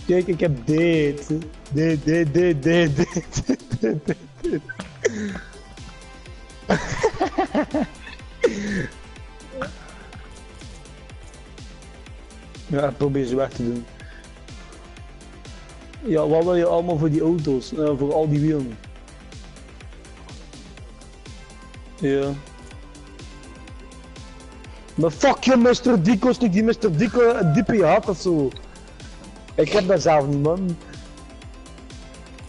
Kijk, ik heb dit. Dit. Ja, probeer ze weg te doen. Ja, wat wil je allemaal voor die auto's? Voor al die wielen. Ja. Maar fuck je, Mr. Dico, stik die Mr. Dico diep in je hart of zo. Ik heb dat zelf niet, man.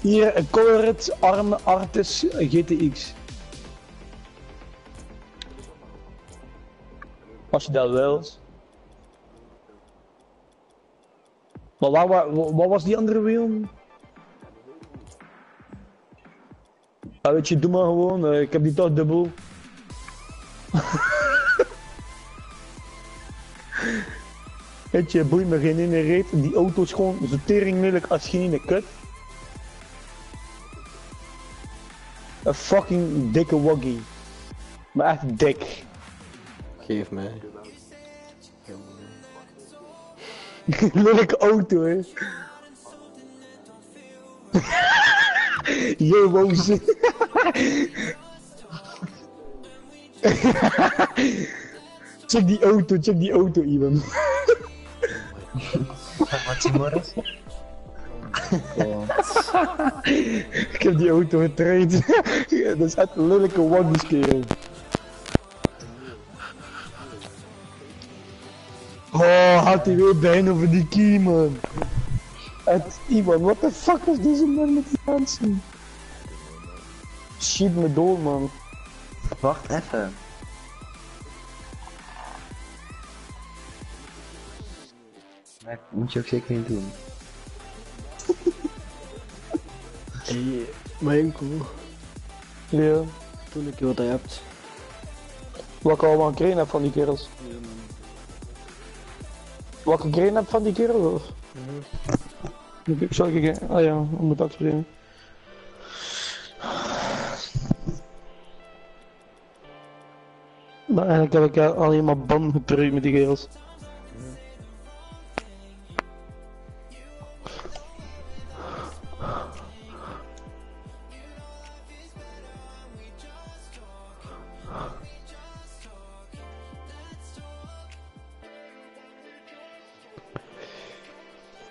Hier, Colored Arme Artis GTX. Als je dat wilt. Maar wat was die andere wiel? Ja, weet je, doe maar gewoon, ik heb die toch dubbel. Weet je, boeit me geen ene reet, die auto is gewoon zo teringlelijk als geen ene kut. Een fucking dikke waggie. Maar echt dik. Geef mij. Lelijke auto, hè. Yo, woze. Check die auto, Ivan. Wat je morgens? Ik heb die auto getraind. Dat is echt een lelijke waggieskeel. Oh, had hij weer bijna over die key, man. Het Iwan, what the fuck is deze man met die mensen? Schiet me dood, man. Wacht even. Dat moet je ook zeker niet doen. Jee, mijn koe. Ja. Toen ik je wat je hebt. Wat ik allemaal gekregen heb van die kerels. Ja, man. Wat ik gekregen heb van die kerels, of? Ja. Ik zal kijken. Ah ja, ik moet accepteren. Maar eigenlijk heb ik alleen maar ban getruid met die kerels.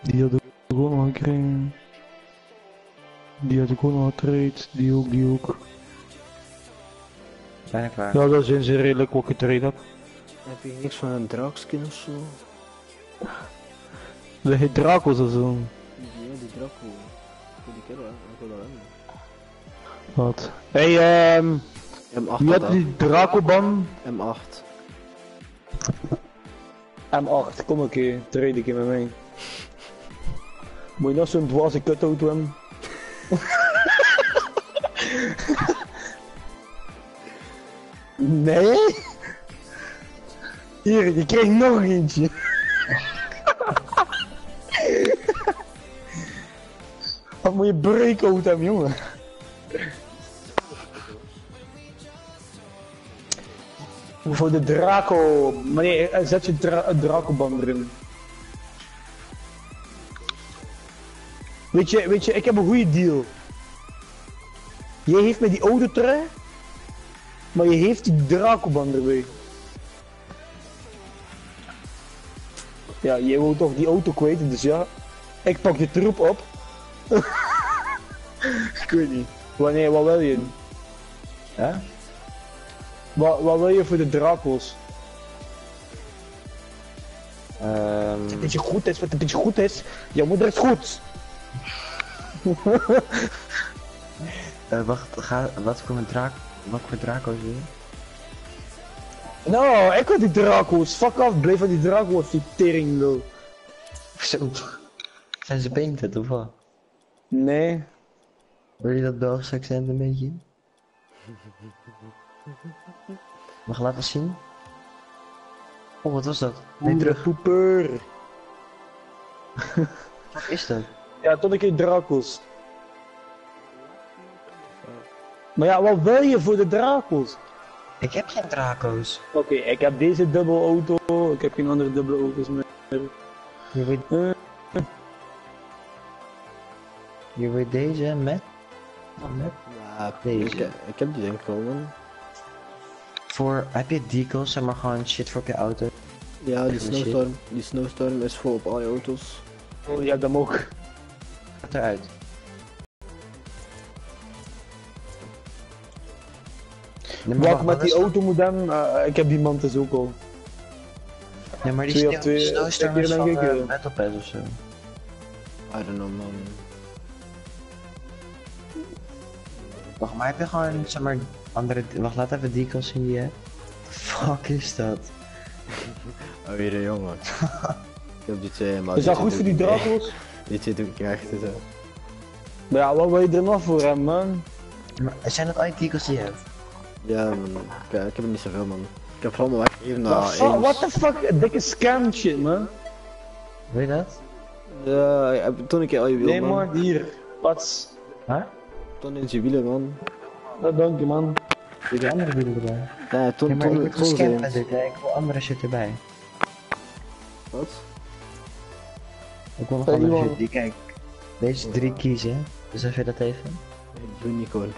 Die had ik gewoon nog gekregen. Die had ik gewoon nog getraind. Die ook, die ook. Zijn ik waar? Ja, dat zijn ze redelijk wat getraind heb. Heb je niks van een draakskin of zo? Dat heet Draco's of zo. Ja, die Draco. Die kerel, ik wil dat wel. Wat? Hey, M8. Je had die Draco-ban? M8. M8, kom een keer. Train een keer met mij. Moet je nog zo'n dwaze kut-auto hebben? Nee? Hier, je krijgt nog eentje. Wat moet je break-out hebben, jongen? Voor de Draco... Meneer, zet je Draco-band erin. Weet je, ik heb een goede deal. Jij geeft me die oude terug, maar je heeft die Dracoban erbij. Ja, jij wou toch die auto kwijt, dus ja. Ik pak je troep op. Ik weet niet. Wanneer, wat wil je? Huh? Wat wil je voor de Draco's? Wat een beetje goed is, jouw moeder is goed. Wacht, wat voor Draco's wil je? Nou, ik wil die Draco's, fuck off, blijf van die Draco's, die tering lul. Zo, zijn ze painted of wat? Nee. Wil je dat Belgisch accent een beetje? Mag ik laten zien? Oh, wat was dat? Nee, terug. Poeper. Wat is dat? Ja, tot een keer Draco's. Maar ja, wat wil je voor de draco's? Ik heb geen draco's. Oké, ik heb deze dubbele auto. Ik heb geen andere dubbele auto's meer. Je weet... Je weet deze met? Ja, deze. Ik heb die denk ik al. Voor... Heb je decals, zeg maar gewoon shit voor je auto? Ja, die snowstorm is voor op alle auto's. Oh, je hebt hem ook. Gaat eruit. Wat met die auto moet hem, ik heb die man dus ook al. Nee, maar die snowstorm is van Metal Pass ofzo. I don't know, man. Wacht, maar heb je gewoon, zeg maar, andere... Wacht, laat even decals zien die, hè. Fuck is dat? Oh, weer een jongen. Ik heb die twee, maar... Is dat goed voor die draco's? Die twee doe ik echt, zo. Maar ja, wat wil je er nog voor hem, man? Maar zijn dat al die decals die je hebt? Ja, man. Ik heb er niet zoveel, man. Ik heb vooral maar weggegeven naar één. What the fuck? Dikke scam shit, man. Weet je dat? Ja, toen ik al je wiel, man. Nee, man, hier. Pats. Huh? Ton in zijn wielen, man. Dat dank je, man. Ik heb andere wielen erbij. Nee, Ton, maar ik wil scam met dit, ik wil andere shit erbij. Wat? Ik wil nog andere shit, die kijk. Deze drie kiezen, dus even dat even. Ik doe niet gewoon.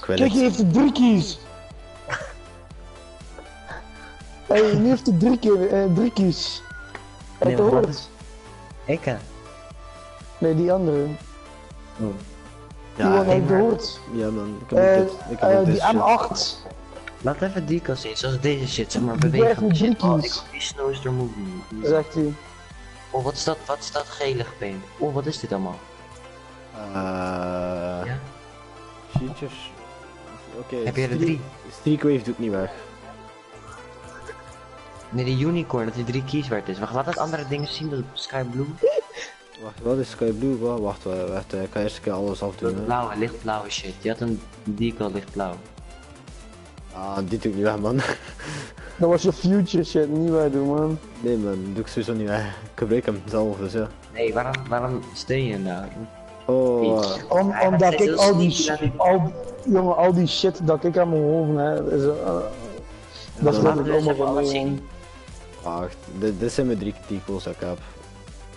Kijk, je heeft de drie keys! Hé, hey, nu heeft de drie keys. Nee, maar dat is... Eka. Nee, die andere. Oh. Ja, die ik gehoord. Ja man, ik heb het. Die M8. Laat even die kan zien, zoals deze shit, zeg maar bewegen. Die shit. Oh, ik heb die snowstorm movement. Zegt hij. Oh, wat is dat? Wat staat gelig been? Oh, wat is dit allemaal? Ja? Cheaters. Oké. Heb je er drie? Streakwave doet niet weg. Nee, die unicorn, dat die drie keys waard is. Wacht, laat dat andere dingen zien, dat Sky Blue. Wacht, wat is Skyblue? Wacht, ik ga eerst een keer alles afdoen. Blauwe, lichtblauwe shit. Je had een decal lichtblauw. Ah, dit doe ik niet weg, man. Dat was je future shit, niet waar doen, man. Nee, man, doe ik sowieso niet weg. Ik gebruik hem zelf, dus ja. Nee, waarom steun je hem nou? Oh, omdat ik al die shit. Jongen, al die shit dat ik aan mijn hoofd heb. Dat is wat ik allemaal van alles zien. Wacht, dit zijn mijn drie decals dat ik heb.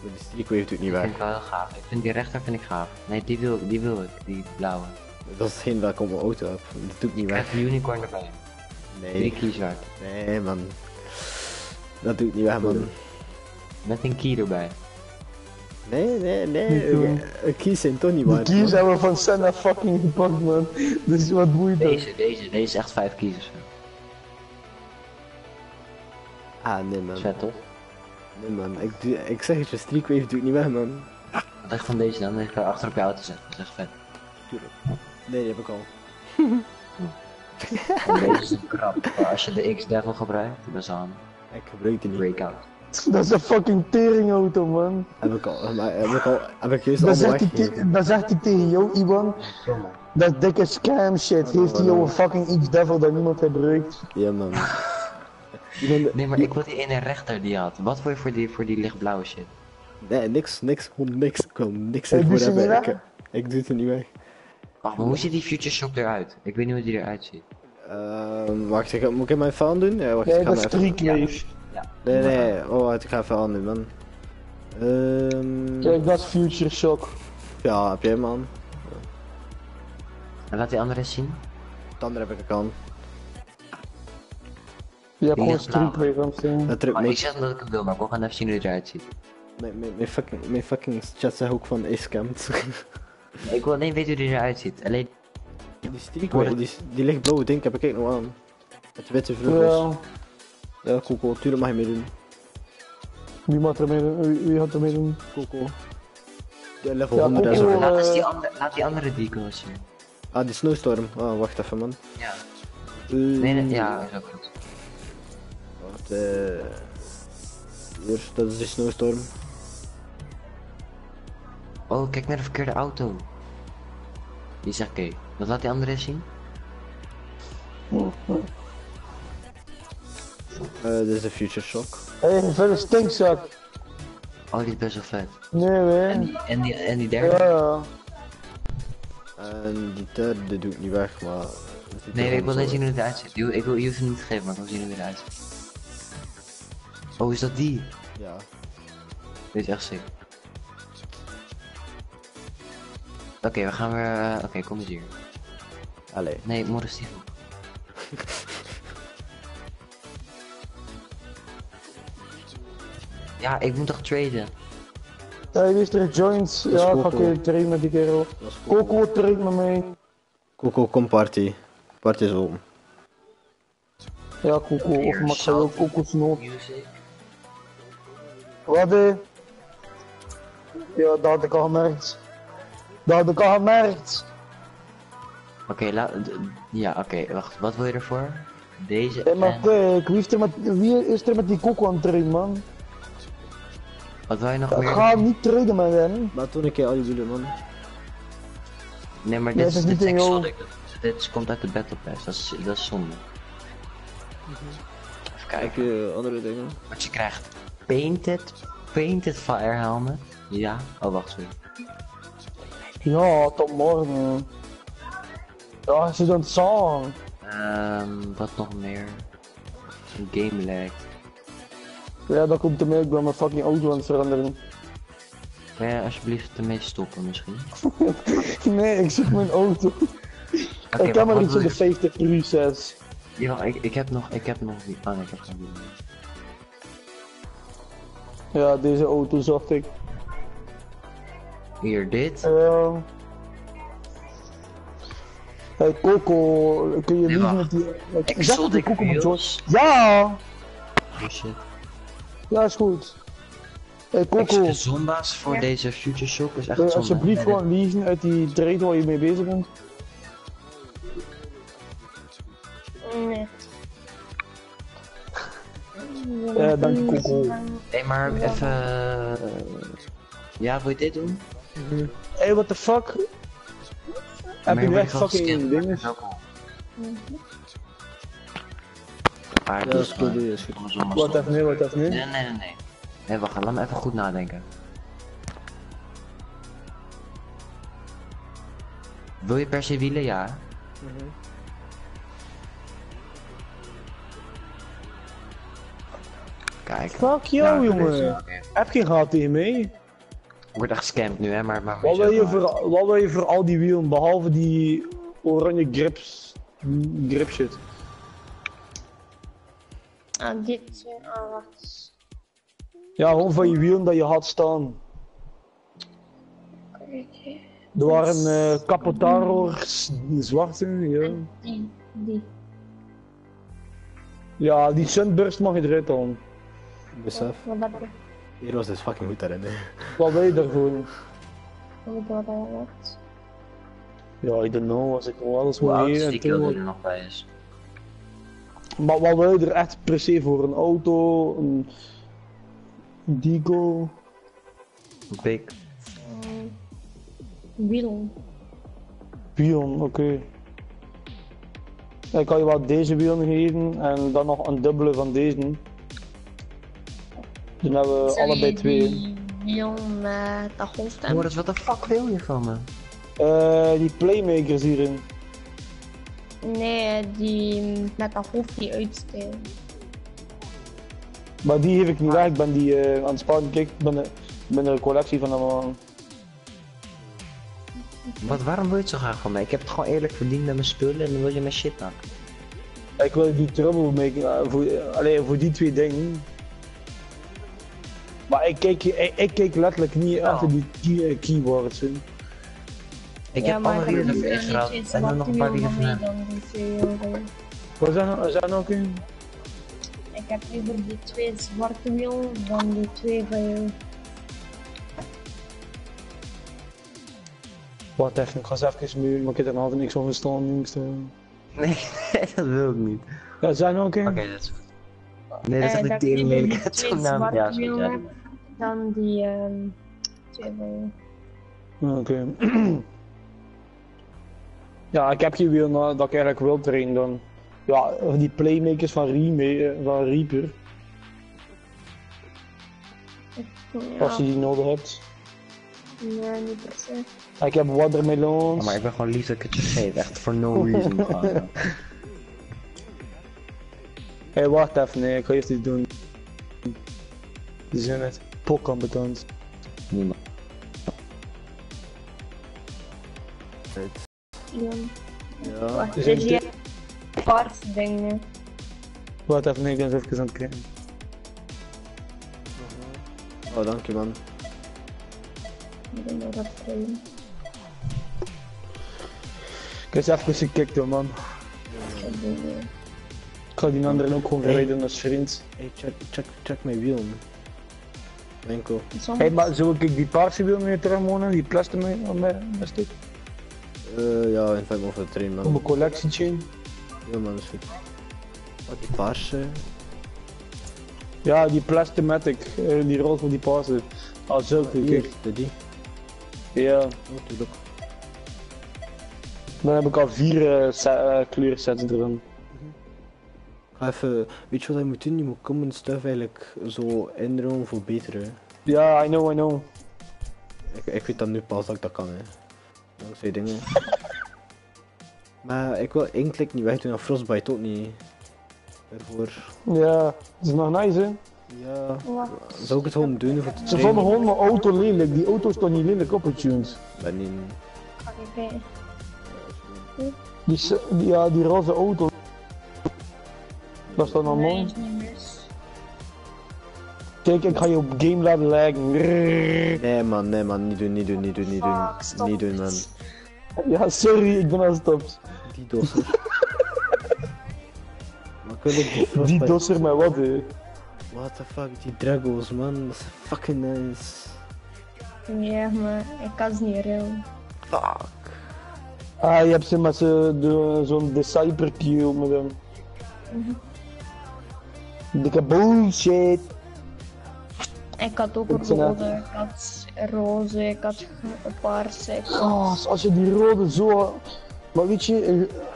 Die streakwave doet niet weg. Ik vind het wel gaaf. Ik vind die rechter vind ik gaaf. Nee, die wil ik. Die blauwe. Dat is hetgeen waar ik op mijn auto heb. Dat doet niet weg. Ik heb een unicorn erbij. Nee. Drie keys waard. Nee man. Dat doet niet weg man. Met een key erbij. Nee. Keys zijn toch niet waard. Die keys hebben we van Senna fucking gepakt man. Dus wat boeit dat? Deze is echt 5 keys ofzo. Ah nee man. Vet toch? Nee man, ik zeg het, je streakwave doe ik niet weg man. Wat echt van deze dan? Dan ga ik achter op je auto zetten, dat is echt vet. Tuurlijk. Nee, die heb ik al. En deze is een krap, maar als je de X-Devil gebruikt, dat is aan. Ik gebruik die niet. Breakout. Dat is een fucking teringauto man. Heb ik juist al weggegeven. Dat zegt hij tegen jou, Iwan. Dat dikke scam shit, geeft hij jou een fucking X-Devil dat niemand gebruikt. Ja man. Nee, maar ik wil die ene rechter die je had. Wat wil je voor die lichtblauwe shit? Nee, niks. Ik wil niks voor hebben. Ik doe het er niet weg. Ach, maar hoe ziet die Future Shock eruit? Ik weet niet hoe die eruit ziet. Wacht, moet ik mijn fan doen? Ja, wacht, nee, dat is streakwave. Ja. Nee, oh, ik ga even aan doen, man. Kijk, dat is Future Shock. Ja, heb jij man. En laat die andere eens zien. Het andere heb ik aan. Je hebt gewoon streakwave. Maar ik zeg dat ik het wil, maar ik wil gewoon even zien hoe het eruit ziet. Mijn fucking chat zegt ook van A-scampt. Ik wil alleen weten hoe die eruit ziet, alleen... Die streakwave, die lichtblauwe ding heb ik echt nog aan. Met witte vleugels. Ja, Coco, tuurlijk mag je meedoen. Wie gaat er meedoen? Coco. De level 100 en zo. Laat die andere decals zien. Ah, die snowstorm. Ah, wacht even man. Ja. Nee, ja, dat is ook goed. Hier, dat is de snowstorm. Oh, kijk naar de verkeerde auto. Die is oké. Wat laat die andere eens zien? Dit is de Future Shock. Hé, verder een stinkzak. Oh, die is best wel vet. Nee, man. En die derde? Ja. En die derde doe ik niet weg, maar... Nee, ik wil net zien hoe het eruit ziet. Ik wil je niet geven, maar ik wil zien hoe het eruit ziet. Oh, is dat die? Ja. Dit is echt sick. Oké, we gaan weer... Oké, kom eens hier. Allee. Nee, morgen is die goed. Ja, ik moet toch traden? Ja, die is er joints. Ja, ik ga een traden met die kerel. Coco, trade me mee. Coco, kom party. Party is open. Ja, Coco, of Max ook Coco's nood. Wat hé? Ja, dat had ik al gemerkt. Oké, laat... Ja, oké, wacht. Wat wil je ervoor? Deze... Hé, maar kijk, wie is er met die Coco aan het traden, man? Wat wil je nog meer? Ga niet traden met hem. Maar toen een keer al die doelen, man. Nee, maar dit is exotic. Dit komt uit de battle pass, dat is zonde. Even kijken. Andere dingen. Wat je krijgt. Painted fire helmet. Ja. Oh, wacht, sorry. Ja, tot morgen. Ja, ze doen het song. Wat nog meer? Een game lag. Ja, dat komt ermee. Ik ben mijn fucking auto aan het veranderen. Kan jij alsjeblieft ermee stoppen misschien? Nee, ik zoek mijn auto. Okay, ik kan maar iets op de 50 reces. Ja, ik heb nog die aan, ik heb geen doen. Ja, deze auto zocht ik. Hier, dit? Hey Coco, kun je niet met die... Exotic wheels? Ja! Oh shit. Ja, is goed. Hey Coco. De zonda's voor deze Future Shock is echt zonde. Alsjeblieft gewoon liegen uit die trade waar je mee bezig bent. Nee. Ja, dank je Coco. Hé, maar even... Ja, wil je dit doen? Hé, what the fuck? Heb je echt fucking dingen? Ja, dat is goed, wat even nu, Nee. Nee, wacht, laat me even goed nadenken. Wil je per se wielen? Ja. Kijk. Fuck jou, jongen. Heb je gehad hier mee? Wordt echt gescamd nu, hè, maar... Wat wil je voor al die wielen, behalve die oranje grip shit? Ah, dit zijn alles. Ja, gewoon van je wielen dat je had staan. Er waren Capotaro's, zwarte, ja. Die. Ja, die Sunburst mag je eruit halen. Besef. Heroes is fucking goed daarin, hè. Wat wil je daarvoor? Ja, I don't know, als ik alles moet leren en doen. Er nog bij is. Maar wat wil je er echt per se voor? Een auto, een... Deagle... Een pik. Bion, oké. Ik kan je wel deze bion geven en dan nog een dubbele van deze. Dan hebben we allebei twee. Bion met de golfstem. Boris, wat de fuck wil je van me? Die playmakers hierin. Nee, die met dat hoofd die uitsteken. Maar die heb ik niet weg, ik ben die aan het sparen gekeken, ik ben er een collectie van allemaal. Waarom wil je het zo graag van mij? Ik heb het gewoon eerlijk verdiend met mijn spullen en dan wil je mijn shit pakken. Ik wil die troublemaking, voor die twee dingen. Maar ik keek letterlijk niet achter die keywords in. Ik heb alle wielen ervoor ingehaald en dan nog een paar wielen van hem. Wat zijn er ook in? Ik heb liever die twee zwarte wielen dan die twee van jou. Wat echt, ik ga eens even muren, maar ik heb er altijd niks over staan, jongste. Nee, dat wil ik niet. Ja, zijn er ook in? Oké, dat is goed. Nee, dat is echt een tering lelijke toenaam. Ja, is goed, ja. Dan die twee van jou. Oké. Ja, ik heb hier weer dat ik eigenlijk wil trainen dan. Ja, die playmakers van Reaper. Ja. Als je die nodig hebt. Ja, niet beter. Ik heb watermelons. Oh, maar ik ben gewoon lief dat ik het geef. Echt for no reason. Hey, wacht even, nee, ik ga eerst iets doen. Die zijn het pokkompetant. Niemand. Ja. Wacht, dit is een paard ding nu. Wacht even, nee, ik ben even aan het krijgen. Oh, dank je man. Ik denk dat dat vreemd. Ik heb even gekickt hoor man. Ik ga die anderen ook gewoon verrijden als vriend. Hey, check mijn wiel man. Enkel. Hey, maar zou ik die paarse wiel mee terugmonen? Die plastic mee? Ja, in feite over de train man. Om een collectietje in? Ja man, dat is goed. Wat die paarse? Ja, die plastic, die rood van die paarse. Ah, zulke, kijk. Die? Ja. Natuurlijk. Dan heb ik al 4 kleursets erin. Ga even, weet je wat je moet doen? Je moet common stuff eigenlijk zo inromen voor betere. Ja, I know. Ik weet dan nu pas dat ik dat kan hè. Dankzij dingen. Maar ik wil één klik niet weg doen en Frostbite ook niet. Daarvoor. Ja, dat is nog nice hè. Ja. Zou ik het gewoon doen voor het. Ze vonden gewoon mijn auto lelijk, die auto is toch niet lelijk opgetuned. Ben niet. Ja, die roze auto. Dat is dan normaal. Nee, kijk, ik ga je op game laten lijken. Nee man, niet doen man. Ja, sorry, ik ben al gestopt. Die dosser. Die dosser, maar wat hè? What the fuck, die dragos man, dat is fucking nice. Nee, maar ik kan ze niet ruilen. Fuck. Ah, je hebt ze met zo'n disciple met hem. Dikke bullshit. Ik had ook rode, ik had roze, ik had paarse. Als je die rode zo... Maar weet je,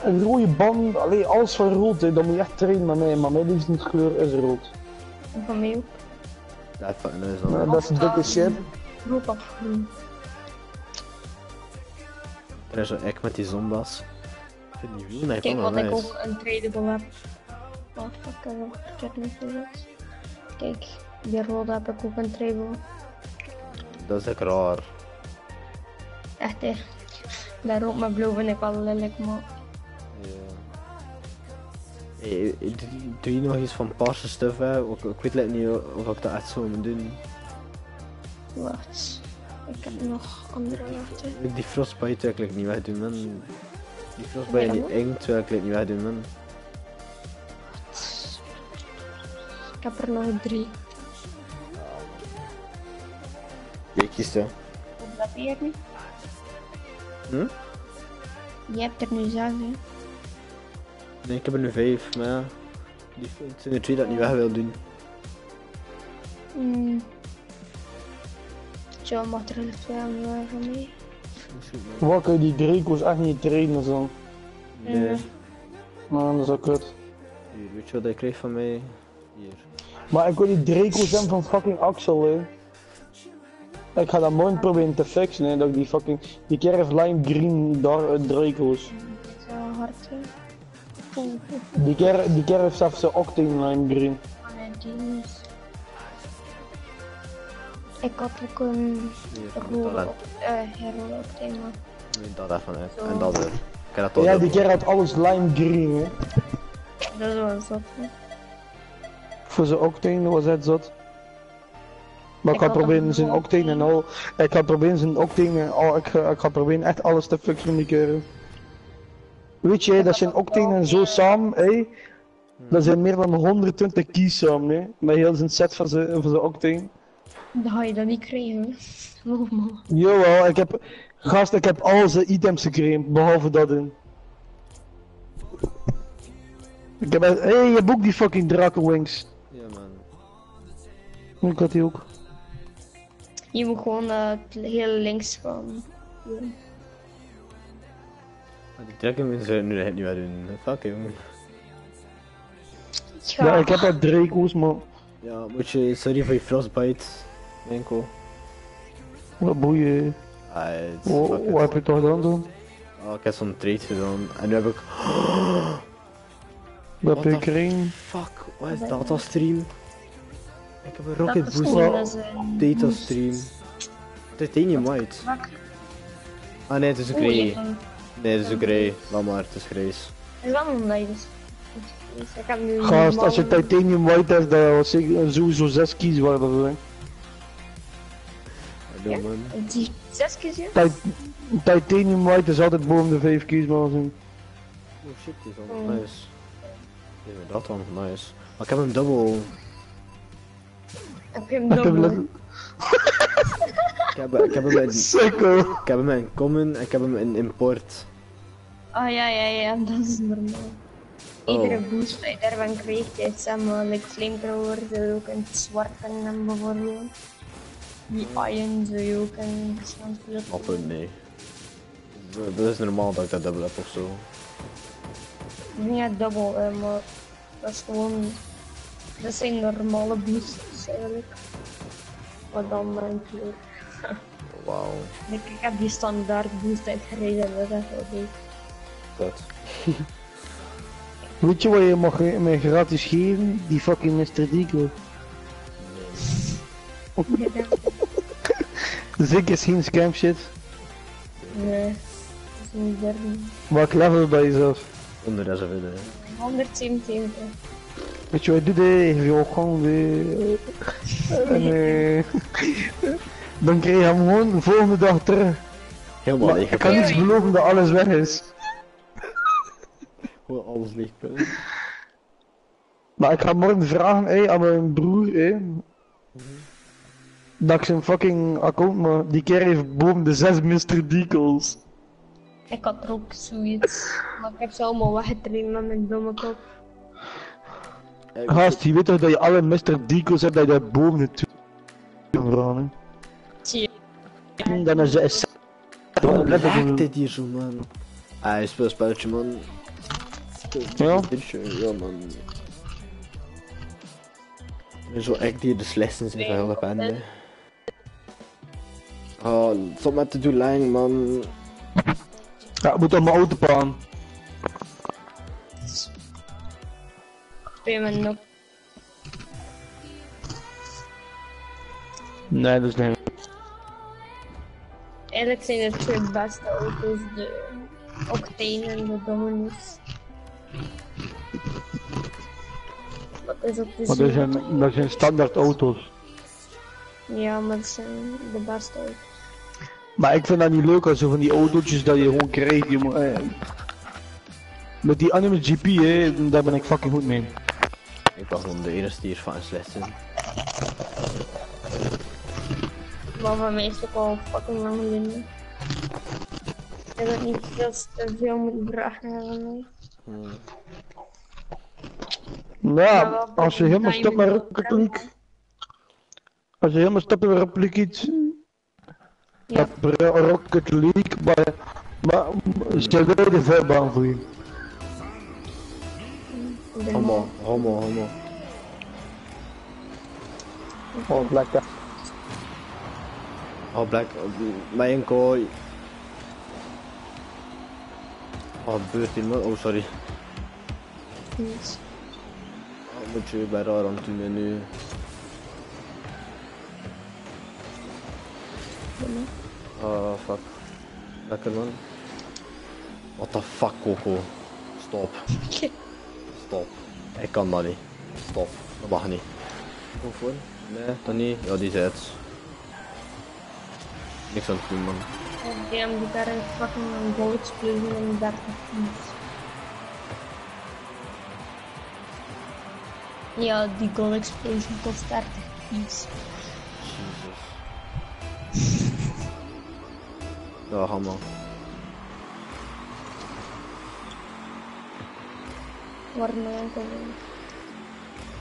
een rode band, alleen alles van rood, hè, dan moet je echt trainen met mij. Maar mijn lievelingskleur is rood. En van mij ook. Ja, dat is een dikke shit. Rood of groen. Er is een ek met die zomba's. Ik vind die wiel echt. Kijk wat ik ook een tradable heb. Wat fuck, ik heb niet gezet. Kijk, die rode heb ik ook een tradable. Dat is echt raar. Echt echt. Dat rood met blauw vind ik wel lelijk man. Hey, doe je nog iets van paarse stuff hè? Ik weet niet of ik dat echt zo moet doen. Wacht, ik heb nog andere wachten. Die frostbite wil ik niet wegdoen man. Die frostbite en die inkt wil ik niet wegdoen man. Wat? Ik heb er nog 3. Jij kiest hè? Wat heb je er nu? Hm? Je hebt er nu zelf hè? Nee, ik heb er nu 5, maar ja, het zijn er 2 dat ik niet weg wil doen. Tja, mag er echt wel niet weg van mij. Wakker, die Draco's echt niet trainen zo. Nee. Man, dat is ook kut. Hier, weet je wat hij krijgt van mij? Hier. Maar ik wil die Draco's hebben van fucking Axel, hè. Ik ga dat morgen proberen te fixen, hè, dat ik die fucking... Die kerf lime green Draco's. Dat is wel hard, hè. Die kerf heeft zelfs zijn octane lime green. Oh nee, die is... Ik had ook een rode octane. Weet dat even hè, en dat weer. Ja, die kerf had alles lime green hè. Dat was zat hè. Voor zijn octane was het zat. Maar ik ga proberen zijn octane en al... Ik ga proberen zijn octane en al... Ik ga proberen echt alles te fixen die kerf. Weet je, dat zijn octane en zo samen, hé. Dat zijn meer dan 120 keys samen, hé. Met heel zijn set van zijn octane. Dan ga je dat niet krijgen, geloof me. Jawel, ik heb al zijn items gekregen, behalve dat in. Ik heb echt, hé, je hebt ook die fucking Drakenwings. Ja man. Ik had die ook. Je moet gewoon heel links gaan. Ja. Die Draken zou nu niet meer doen. Fuck jongen. Ja, ik heb echt Draco's man. Ja, moet je, sorry voor je frostbite, Enko. Wat boeien. Wat heb je toch gedaan toen? Oh, ik heb zo'n trade gedaan. En nu heb ik... Wat heb ik erin? Fuck, wat is datastream? Ik heb een rocket boost. Datastream. Dat is niet white. Ah nee, het is een grey. Nee, het is een grey. Laat maar, het is grijs. Het is wel een nice. Gast, als je titanium white hebt, dan was ik sowieso 6 keys waard of zo. Ja, man. 6 keys, ja? Titanium white is altijd boven de 5 keys, man. Oh shit, die is allemaal nice. Nee, maar dat dan, nice. Maar ik heb hem dubbel. Ik heb hem dubbel. Ik heb hem in common en ik heb hem in import. Oh ja, dat is normaal. Iedere boost die je daarvan krijgt is samen met flamethrower, zou je ook in het zwart kunnen hebben bijvoorbeeld. Die iron zou je ook in het zwart kunnen hebben. Op nee. Dat is normaal dat ik dat dubbel heb ofzo. Niet ja, dubbel, maar dat is gewoon... Dat zijn normale boosts eigenlijk. Wat dan mijn kleur. Wauw. Ik heb die standaard boost uitgereden, dat is wel leuk. Dat. Weet je wat je mag mij gratis geven? Die fucking Mr. Deagle. Nee. Zeker is geen scam shit. Nee, dat is niet derde. Maak level bij jezelf. Onder dat zoveel. 177. Weet je wat je doet? Je wil gewoon weer. Dan krijg je hem gewoon de volgende dag terug. Helemaal leeg. Ik kan niets beloven dat alles weg is. Gewoon alles leeg. Maar ik ga morgen vragen aan mijn broer dat ik zijn fucking account maar die keer heeft boven de 6 Mr. Deagles. Ik had er ook zoiets, maar ik heb ze allemaal weggetraind met mijn domme kop. Gast, je weet toch dat je alle Mr. Deagles hebt dat je daar boven de 2 kan vragen? Zie je. Dan is het... Waarom lijkt dit hier zo, man? Hij speelt een spelletje, man. Ja? Ja, man. Zo echt hier de slechtste zijn van heel bende. Oh, stop met de doelijn, man. Ja, ik moet op mijn autobaan. Speel me nog. Nee, dat is niet. Eigenlijk zijn het de beste auto's, de Octane en de Dominus. Wat is dat? Maar dat zijn standaard auto's. Ja, maar dat zijn de beste auto's. Maar ik vind dat niet leuk als zo van die autootjes dat je gewoon krijgt, met die anime GP, daar ben ik fucking goed mee. Ik was gewoon de enige die ervan slecht zijn. Maar van mij is het ook al fucking lang geleden. Ik heb niet veel moeten vragen aan mij. Nou, als je helemaal stopt met repliek. Als je helemaal stopt met repliek iets. Ja. Rocket League, maar ze willen de verbaan voor je. Homo. Oh, black. Oh, black. Mijn kooi. Oh, beurt in me. Oh, sorry. Yes. Oh, moet je bij raar aan het doen nu. Oh, fuck. Lekker, man. What the fuck, Coco? Stop. Ik kan dat niet. Stop. Dat mag niet. Kom voor. Nee, dat niet. Ja, die zijn het. Niks aan het doen, man. Ik heb die daar een fucking boot spelen en daar niet. Ja, die goal explosion kost 30 pies. Ja, hammer. Waarom ben ik? Ik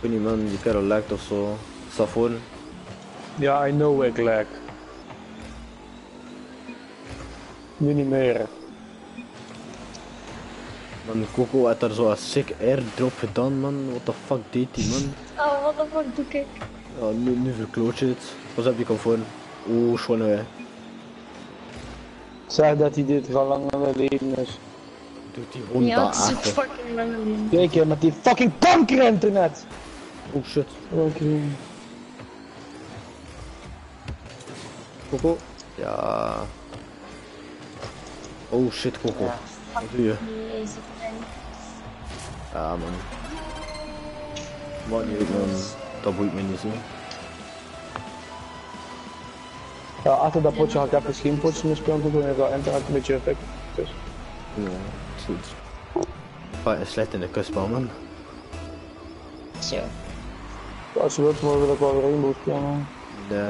weet niet, man, die kerel lagt of zo. Safoon? Ja, I know ik lag. Nu niet meer. Man, Coco had daar zo'n sick airdrop gedaan, man. What the fuck deed die, man? Oh, what the fuck doe ik? Ja, nu verkloot je het. Pas op die comfort. Oeh, schoon hè. Zei dat hij dit gewoon lang aan het leven is. Doet die hond daar achter. Ja, het is fucking lang aan het leven. Kijk hè, met die fucking kankerrente net! Oh shit. Okay. Coco? Ja. Oh shit, Coco. Ja, wat doe je? Ja man. Wat niet man, dat boeit me niet zo. Ja, achter dat potje had ik even schienpotjes in de speel en toen had ik een beetje effect. Dus. Ja, is goed. Wat is slecht in de kustbal man. Zo. Ja, als je wilt mogen we ook wel weer inboet spelen man. Ja.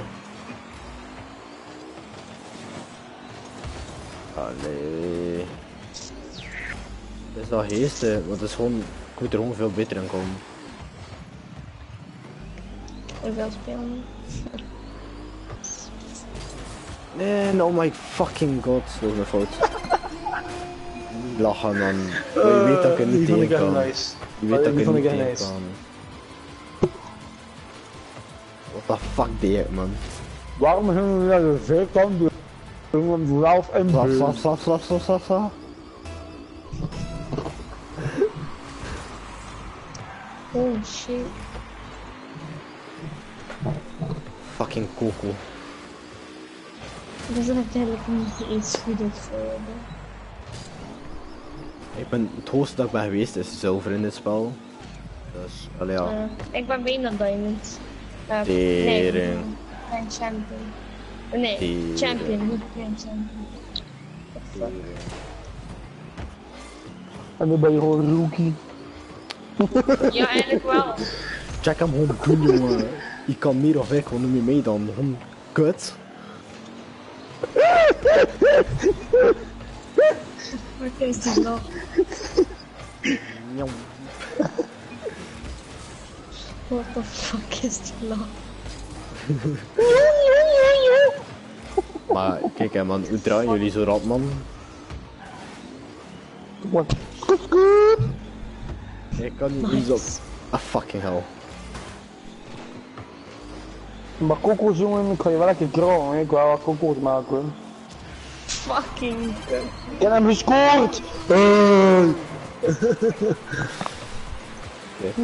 Allee. Dat is wel geestig, want het is gewoon, ik moet er gewoon veel beter in komen. Hoeveel spelen? Nee, oh my fucking god, dat is mijn fout. Lachen man, je weet dat ik er niet tegen kan. Je weet dat ik er niet tegen kan. What the fuck deed ik man? Waarom gingen we naar de veerkant doen? Toen we hem zelf inbrengen. Slap. Oh shit. Fucking Coco. Dat is eigenlijk niet eens goed voor je. Ik ben het hoogste dat ik ben geweest is zilver in dit spel. Dus, allee ja. Ik ben bijna diamond. Nee, grand champion. Nee, Deren. Champion, niet grand champion. Deren. En dan ben je gewoon rookie. Ja, eigenlijk wel. Check hem gewoon doen jongen. Ik kan meer of weg, wat noem je mee dan? Gewoon kut. Wat is dit nou? What the fuck is dit nou? Maar kijk hè man, hoe draaien jullie zo rap man? Wat? Ik kan niet eens op. Ah fucking hell. Maar Coco's jongen, kan je wel lekker kraan, ik wil wel Coco's maken. Fucking. Ik heb hem gescoord!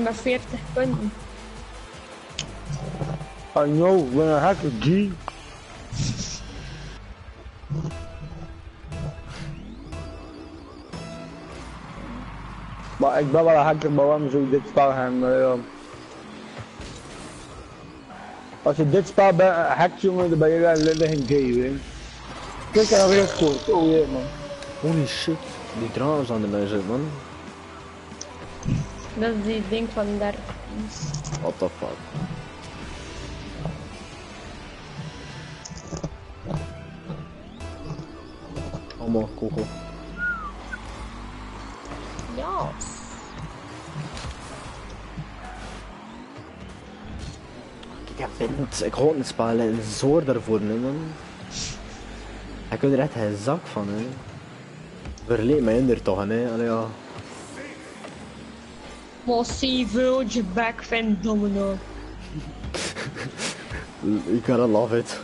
Maar 40 punten. I know, when I hack a G. Maar ik ben wel een hacker, maar waarom zou ik dit spel gaan? Als je dit spel hackt jongen, dan ben je wel een gay, weet je. Kijk naar weer gescoord, oh jee man. Holy shit, die draaiers aan de neus uit man. Dat is die ding van daar. What the fuck. Allemaal Coco. Ja. Ik vind, ik hoor het spelen en zorg daarvoor nu man. Ik wil er echt geen zak van hè. Verleed mij in er toch hè, allee ja. Massieve je back van domino. Ik kan het love it.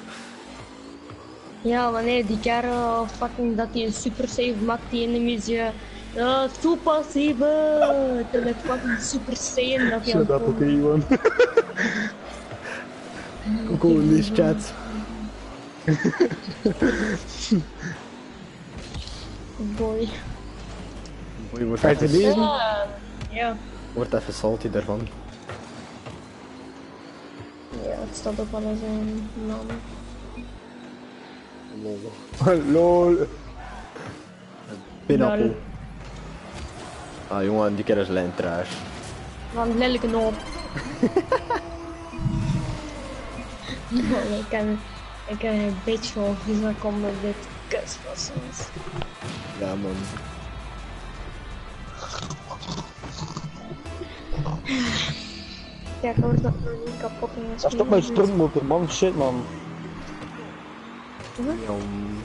Ja wanneer die kerel fucking dat hij een super save maakt die enemies je. Ja, zo passieve! Toen het fucking super save dat hij. Dat oké man. Coco in deze chat. Boy. Boy, wordt even lezen? Ja. Wordt even salty daarvan. Ja, het staat ook wel in zijn naam. Lol. Pinappel. Ah jongen, die kerel is lijn trash. Van lelijke noot. Ik kan een beetje wel visa komen met dit kutspasjes. Ja man. Ja, ik hoor dat nog niet kapot in de. Dat is toch mijn strummotor man, shit man.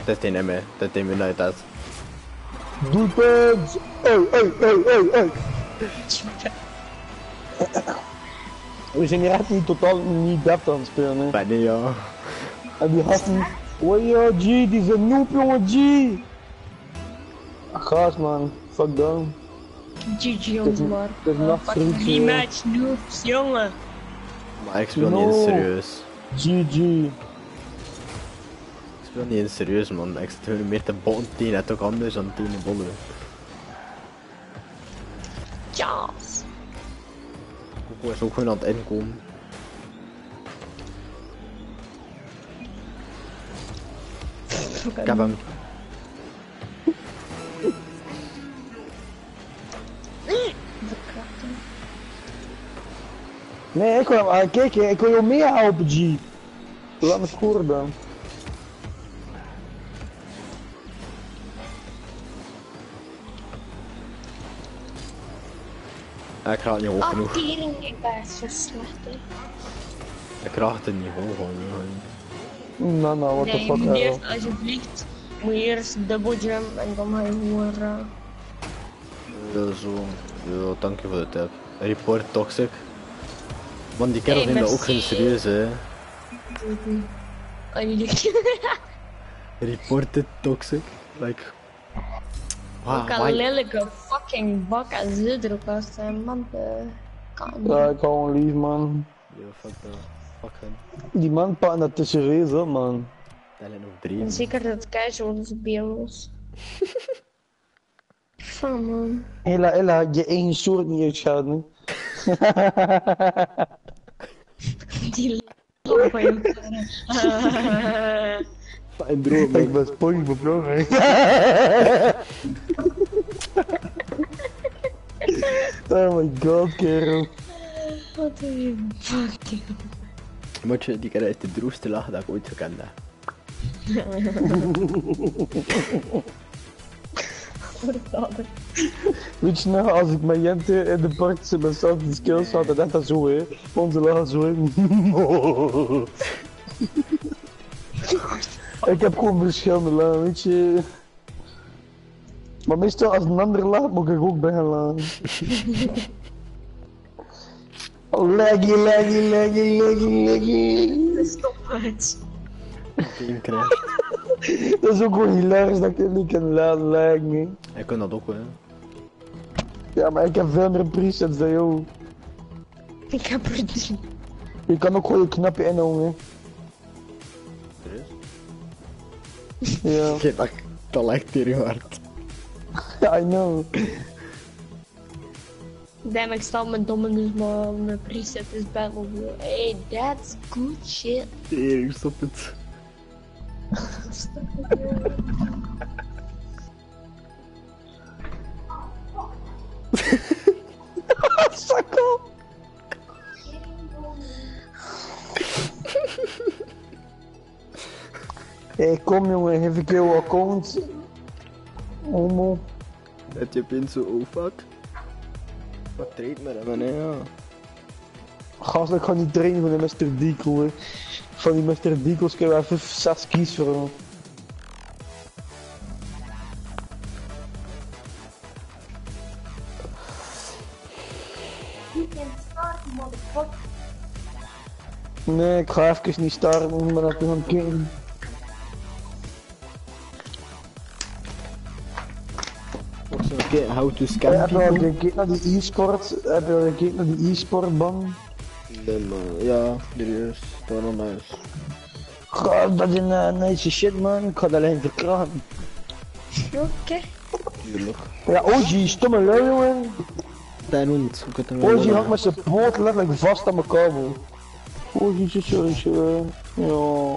Dat is me, dat is me uit dat. Doelpunt! Oh! We zijn hier echt niet totaal niet deft aan het spelen hè. Bijna ja. En die gasten, Oei, oh, G, die is een noob, jongen, G. Ach, gaas, man. Fuck down. GG, jongen, maar. Die match noobs, jongen. Maar ik speel niet eens serieus. GG. Ik speel niet eens serieus, man. Ik speel meer te botten tegen het ook anders dan tegen de botten. Yes. Coco is ook gewoon aan het inkomen. Ik heb hem. Nee, ik wil hem aankijken. Ik wil jou meer helpen, G. Laat me scoren dan. Ik raak niet hoog genoeg. Ik ben zo slecht, hè. Ik raak het niet hoog gewoon. Nou, nou, what the fuck, hè. Eerst als je vliegt, moet je eerst double jump en dan ga je gewoon raken. Ja, zo. Ja, dank je voor de tip. Report toxic. Man, die kerels nemen ook geen serieus, hè. Oh, niet. Report it toxic. Like... Wow, ik kan lelijke fucking bak en zit erop als zijn man. Ja, ik hou hem lief, man. Ja, fuck dat. Fuck hem. Die man pakken dat tussen reis op, man. Daar zijn nog drie. En zeker dat casual is beelds. Van man. Hela, hela, je één soort niet uitschouwen. Die lach van je kamer. Fijn droom, ik ben spong bevroren. Oh my god, kerel. Wat een fucking. Moet je die kerel uit de droefste lachen dat ik ooit gekend heb. Weet je nou, als ik met Jente in de park zit met de skills had, dat dat zo hè. Onze lachen zo in. Ik heb gewoon verschillende laan, weet je. Maar meestal als een ander laat, moet ik ook bij gaan laan. Laggy, laggy, laggy, laggy, laggy. Stop het. Dat is ook wel hilarisch dat ik dit niet kan laten lagen. Ik kan dat ook wel. Ja, maar ik heb veel meer presets dan jou. Ik heb er drie. Je kan ook gewoon je knapje inhouden. Ja. Ik heb dat lijkt hier hard. I know. Damn, ik sta met Dominus, maar mijn preset is Battlefield. Hey, that's good shit. Hey, stop het. Stop het. Sukkel. Hey, kom jongen, geef ik jouw account. Homo. Dat je pint zo, oh fuck. Wat treedt met hem, hè, ja. Gast, ik ga niet trainen van de Mr. Deco, hè. Van die Mr. Deco's kunnen we even 6 keys voor hem. Nee, ik ga even niet starten, maar dat we gaan kijken. How to scan people. Heb je al gekeken naar die e-sport? Heb je al gekeken naar die e-sport ban? Nee man, ja, serieus. Dat is wel nice. God, dat is een nice shit man, ik ga dat alleen verkrachten. Oké. Tuurlijk. Ja, OG, stomme lui jongen. Tijn hond, ik kan hem OG hangt met zijn poot letterlijk vast aan mijn kabel. OG, sorry, sorry. Ja.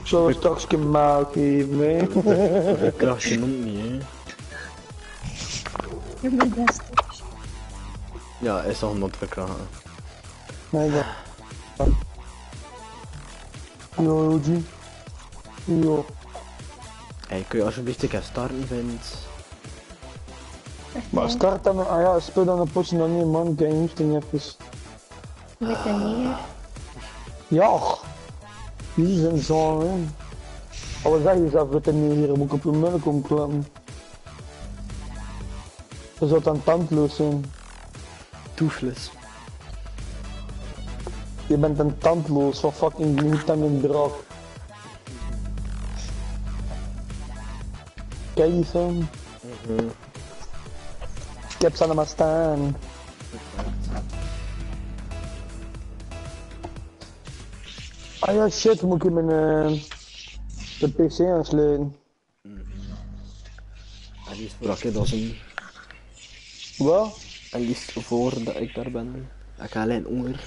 Ik zal een stokje melk geven, hè. Ik kracht je hond niet, hè. Ja, is al iemand verkragen. Nee, dat. Yo, Oji. Yo. Hey, kun je alsjeblieft een keer starten, vindt? Maar start dan, ah ja, speel dan een potje dan niet, man. Kijk, hoeft niet even. Met de neer? Ja. Die zijn zo, hè. Alles zeg je zelf, met de neer hier, moet ik op je muil komen klemmen. Je zou dan tandloos zijn. Toefles. Je bent een tandloos van fucking Newton en Draak. Keizen. Ik heb ze allemaal staan. Ah ja, shit, moet ik mijn de PC aansluiten. En liefst voordat ik dat zie. Wat? En liefst voordat ik daar ben. Ik ga alleen onder.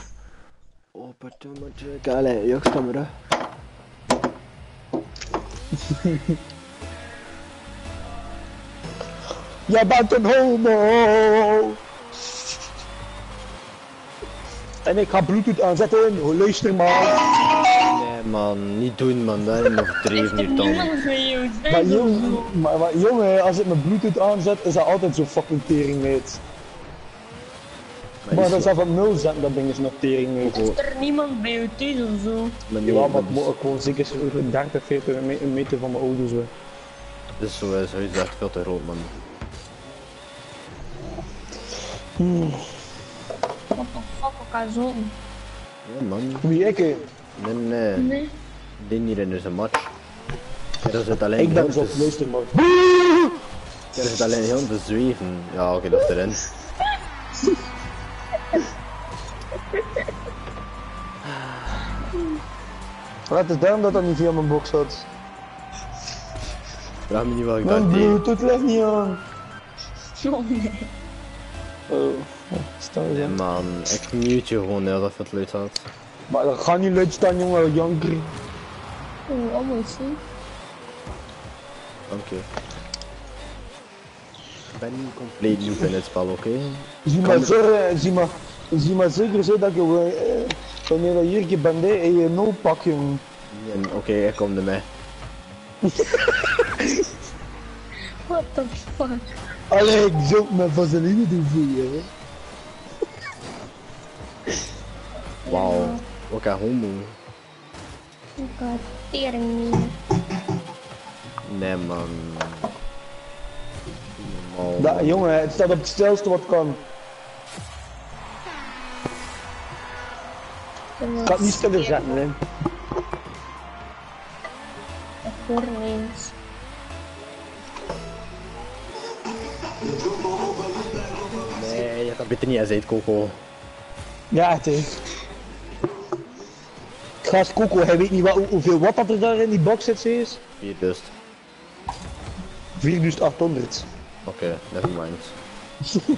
Opportunity. Ik ga alleen jeugdcamera. Jij bent een homo! En ik ga Bluetooth aanzetten, luister maar! Nee man, niet doen man, daar heb ik nog 3 minuten dan. Maar jongen, als ik mijn Bluetooth aanzet, is dat altijd zo'n fucking teringmeet. Maar dat is van 0 zetten, dat ding is nog teringmeet. Is er niemand bij je thuis ofzo? Ja, maar ik woon zeker 30, 40 meter van mijn ouders weg. Dus zo is het echt veel te rood man. Wat de fuck, ik ga zo. Ja man. Wie ik? Nee. Dit hier in een match. Daar zit alleen ik ben zo meester man. Daar zit alleen heel te zweven. Ja oké, dat is erin. Wat is daarom dat dat niet via mijn box zat? Vraag me niet wat ik dat deed. Mijn Bluetooth legt niet aan. Oh, stel je. Nee man, ik mute je gewoon heel dat het luid had. Maar dat gaat niet luid staan jongen, janker. Oh, allemaal zie. Oké. Ik ben niet compleet nieuw in het spel, oké? Zie maar zeker zo dat je wanneer dat jurkje bent en je nul pak jongen. Oké, ik kom er mee. What the fuck? Allee, ik zoek mijn vaseline doen voor je. Wauw, wat een homo. Ik ga tering niet. Nee man. Oh, da, jongen, het staat op het stilste wat kan. Ik kan het niet stiller zetten, hè. Ik hoor niets. Nee, je gaat beter niet eens uit, Coco. Ja, het is. Gast Coco, hij weet niet wat, hoeveel watt dat er daar in die box zit, is. 4000. 4800. Oké, nevermind. Ik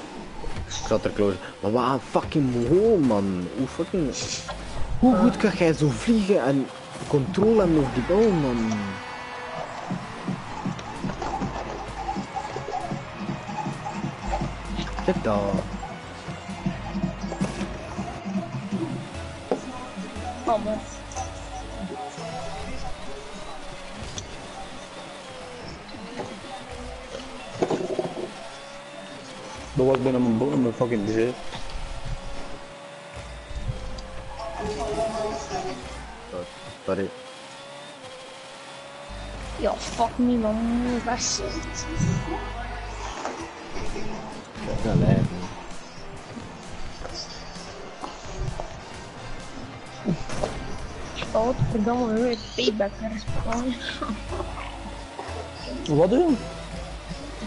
zat er close. Maar wat een fucking mooi man. Hoe fucking... Hoe goed kan jij zo vliegen en controle hebben over die bal, man? Kijk daar. Dat was bijna mijn bol in mijn fucking zee. Sorry. Ja, fuck me man, waar zit. Ja, nee. Oh, wat verdomme, weer payback naar Spanje. Wat doen?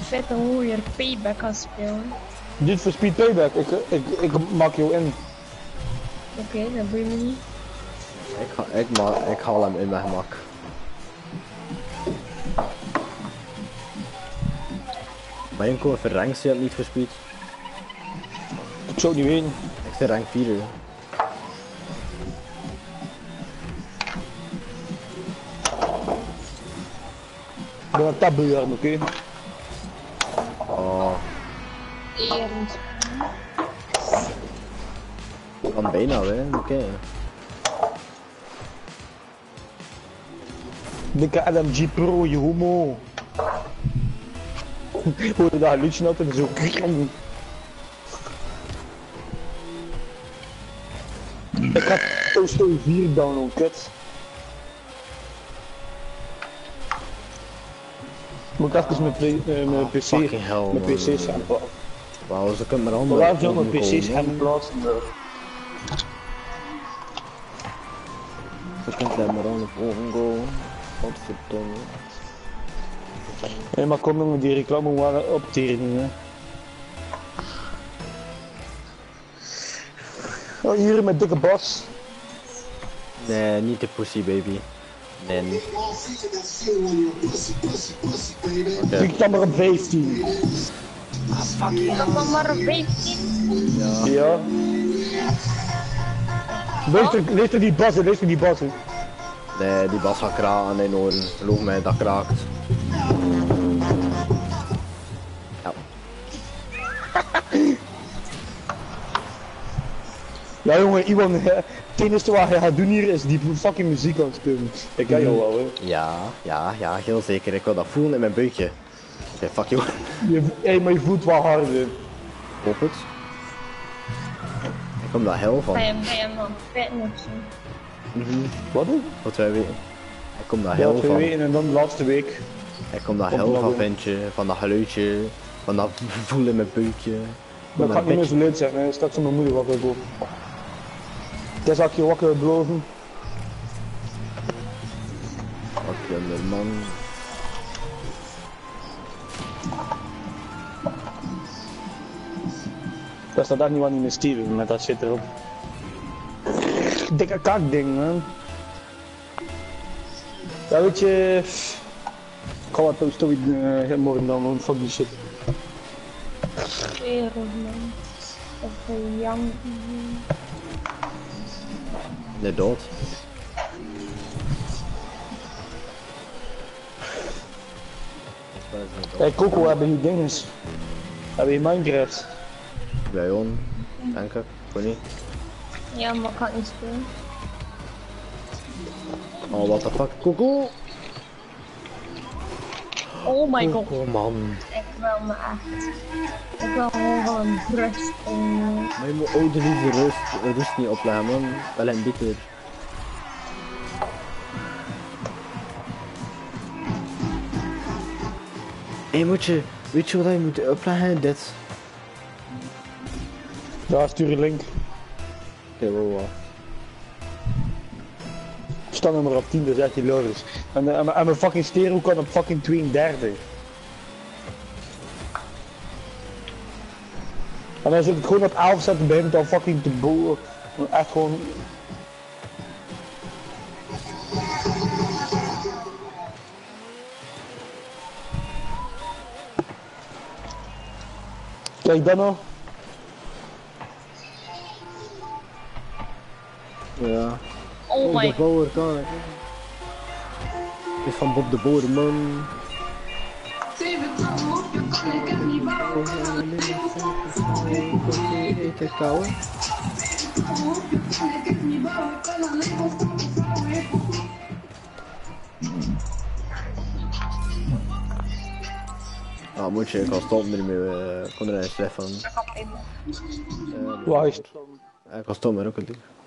Vette hoe je payback kan spelen. Dit voor speed payback, ik maak jou in. Oké, dat boeit me niet. Ik haal hem in mijn gemak. Maar Janko, even rank je hebt niet gespeed. Ik zou het niet weten. Ik ben rank 4. Ik ben een taboe arm, oké? Oh. Eerend. Kan bijna, hè? Oké. Dikke LMG Pro, je homo. Ik hoorde dat geluidje altijd zo. Ik ga Toaster 4 downloaden, kut. Moet ik even mijn PC gaan plaatsen. Wauw, ze kunnen maar anders. Waar zou mijn PC's gaan plaatsen? Ze kunnen daar maar anders boven gaan. Godverdomme. Hé, maar kom jongen, die reclame moet maar op hè. Oh, hier met dikke Bas. Nee, niet de pussy baby. Nee, niet. Okay. Ik kan maar op 15. Ah, fuck. Ik kan maar op 15. Ja. Ja. Lees er die Bas in, lees er die Bas in. Nee, die Bas gaat kraken in oren. Geloof mij, dat kraakt. Ja. Ja jongen, Iwan, het enige wat hij gaat doen hier is die fucking muziek aan het spelen. Ik ken jou wel hoor. Ja, ja, ja, heel zeker. Ik wil dat voelen in mijn buikje. Okay, fuck joh. Hé, maar je voelt wel hard hè. Hoop het. Ik kom daar heel van. Ga je hem dan vet moeten. Wat doen? Wat wij weten. Ik kom daar heel van. Wat wij weten en dan de laatste week. Ik kom daar heel van ventje, van dat geluidje, van dat voelen in mijn buikje. Dat gaat niet meer zo leuk zijn, straks mijn moeder wakker boven. Daar zal ik je wakker beloven. Wakker man. Dat staat daar niet wat in mijn steven met dat shit erop. Dikke kakding man. Ja weet je... Ik ga wat posten heel morgen dan, want fuck die shit. Eroman. Of een jam. Nee, dood. Hey, Coco, hebben die dinges. Hebben je Minecraft? Ja, Jon. Dank je. Connie. Ja, maar ik kan niet spelen. Oh, what the fuck, Coco? Oh my god. Oh man. Ik wil me echt. Ik wil gewoon rust in. Maar je moet oude liefde rust niet opleggen man. Wel een dikker. Hé moetje, weet je wat je moet opleggen? Dit. Ja, stuur een link. Oké, wow. Staan nummer op 10, dus echt die lorries. En mijn fucking stereo kan op fucking 32. En dan zul ik het gewoon op 11 zetten bij hem dan fucking te boeren. Echt gewoon... Kijk dan nog. Ja. Oh my. De Bauer kan ik. Het is van Bob de Boer, man. Ik heb niet bouwen. Ik heb koud. Ik heb niet bouwen. Ik kan alleen maar vrouwen. Ah, moet je, ik kan stoppen ermee. Ik kon er een slecht van. Ik kan stoppen, ook een ding.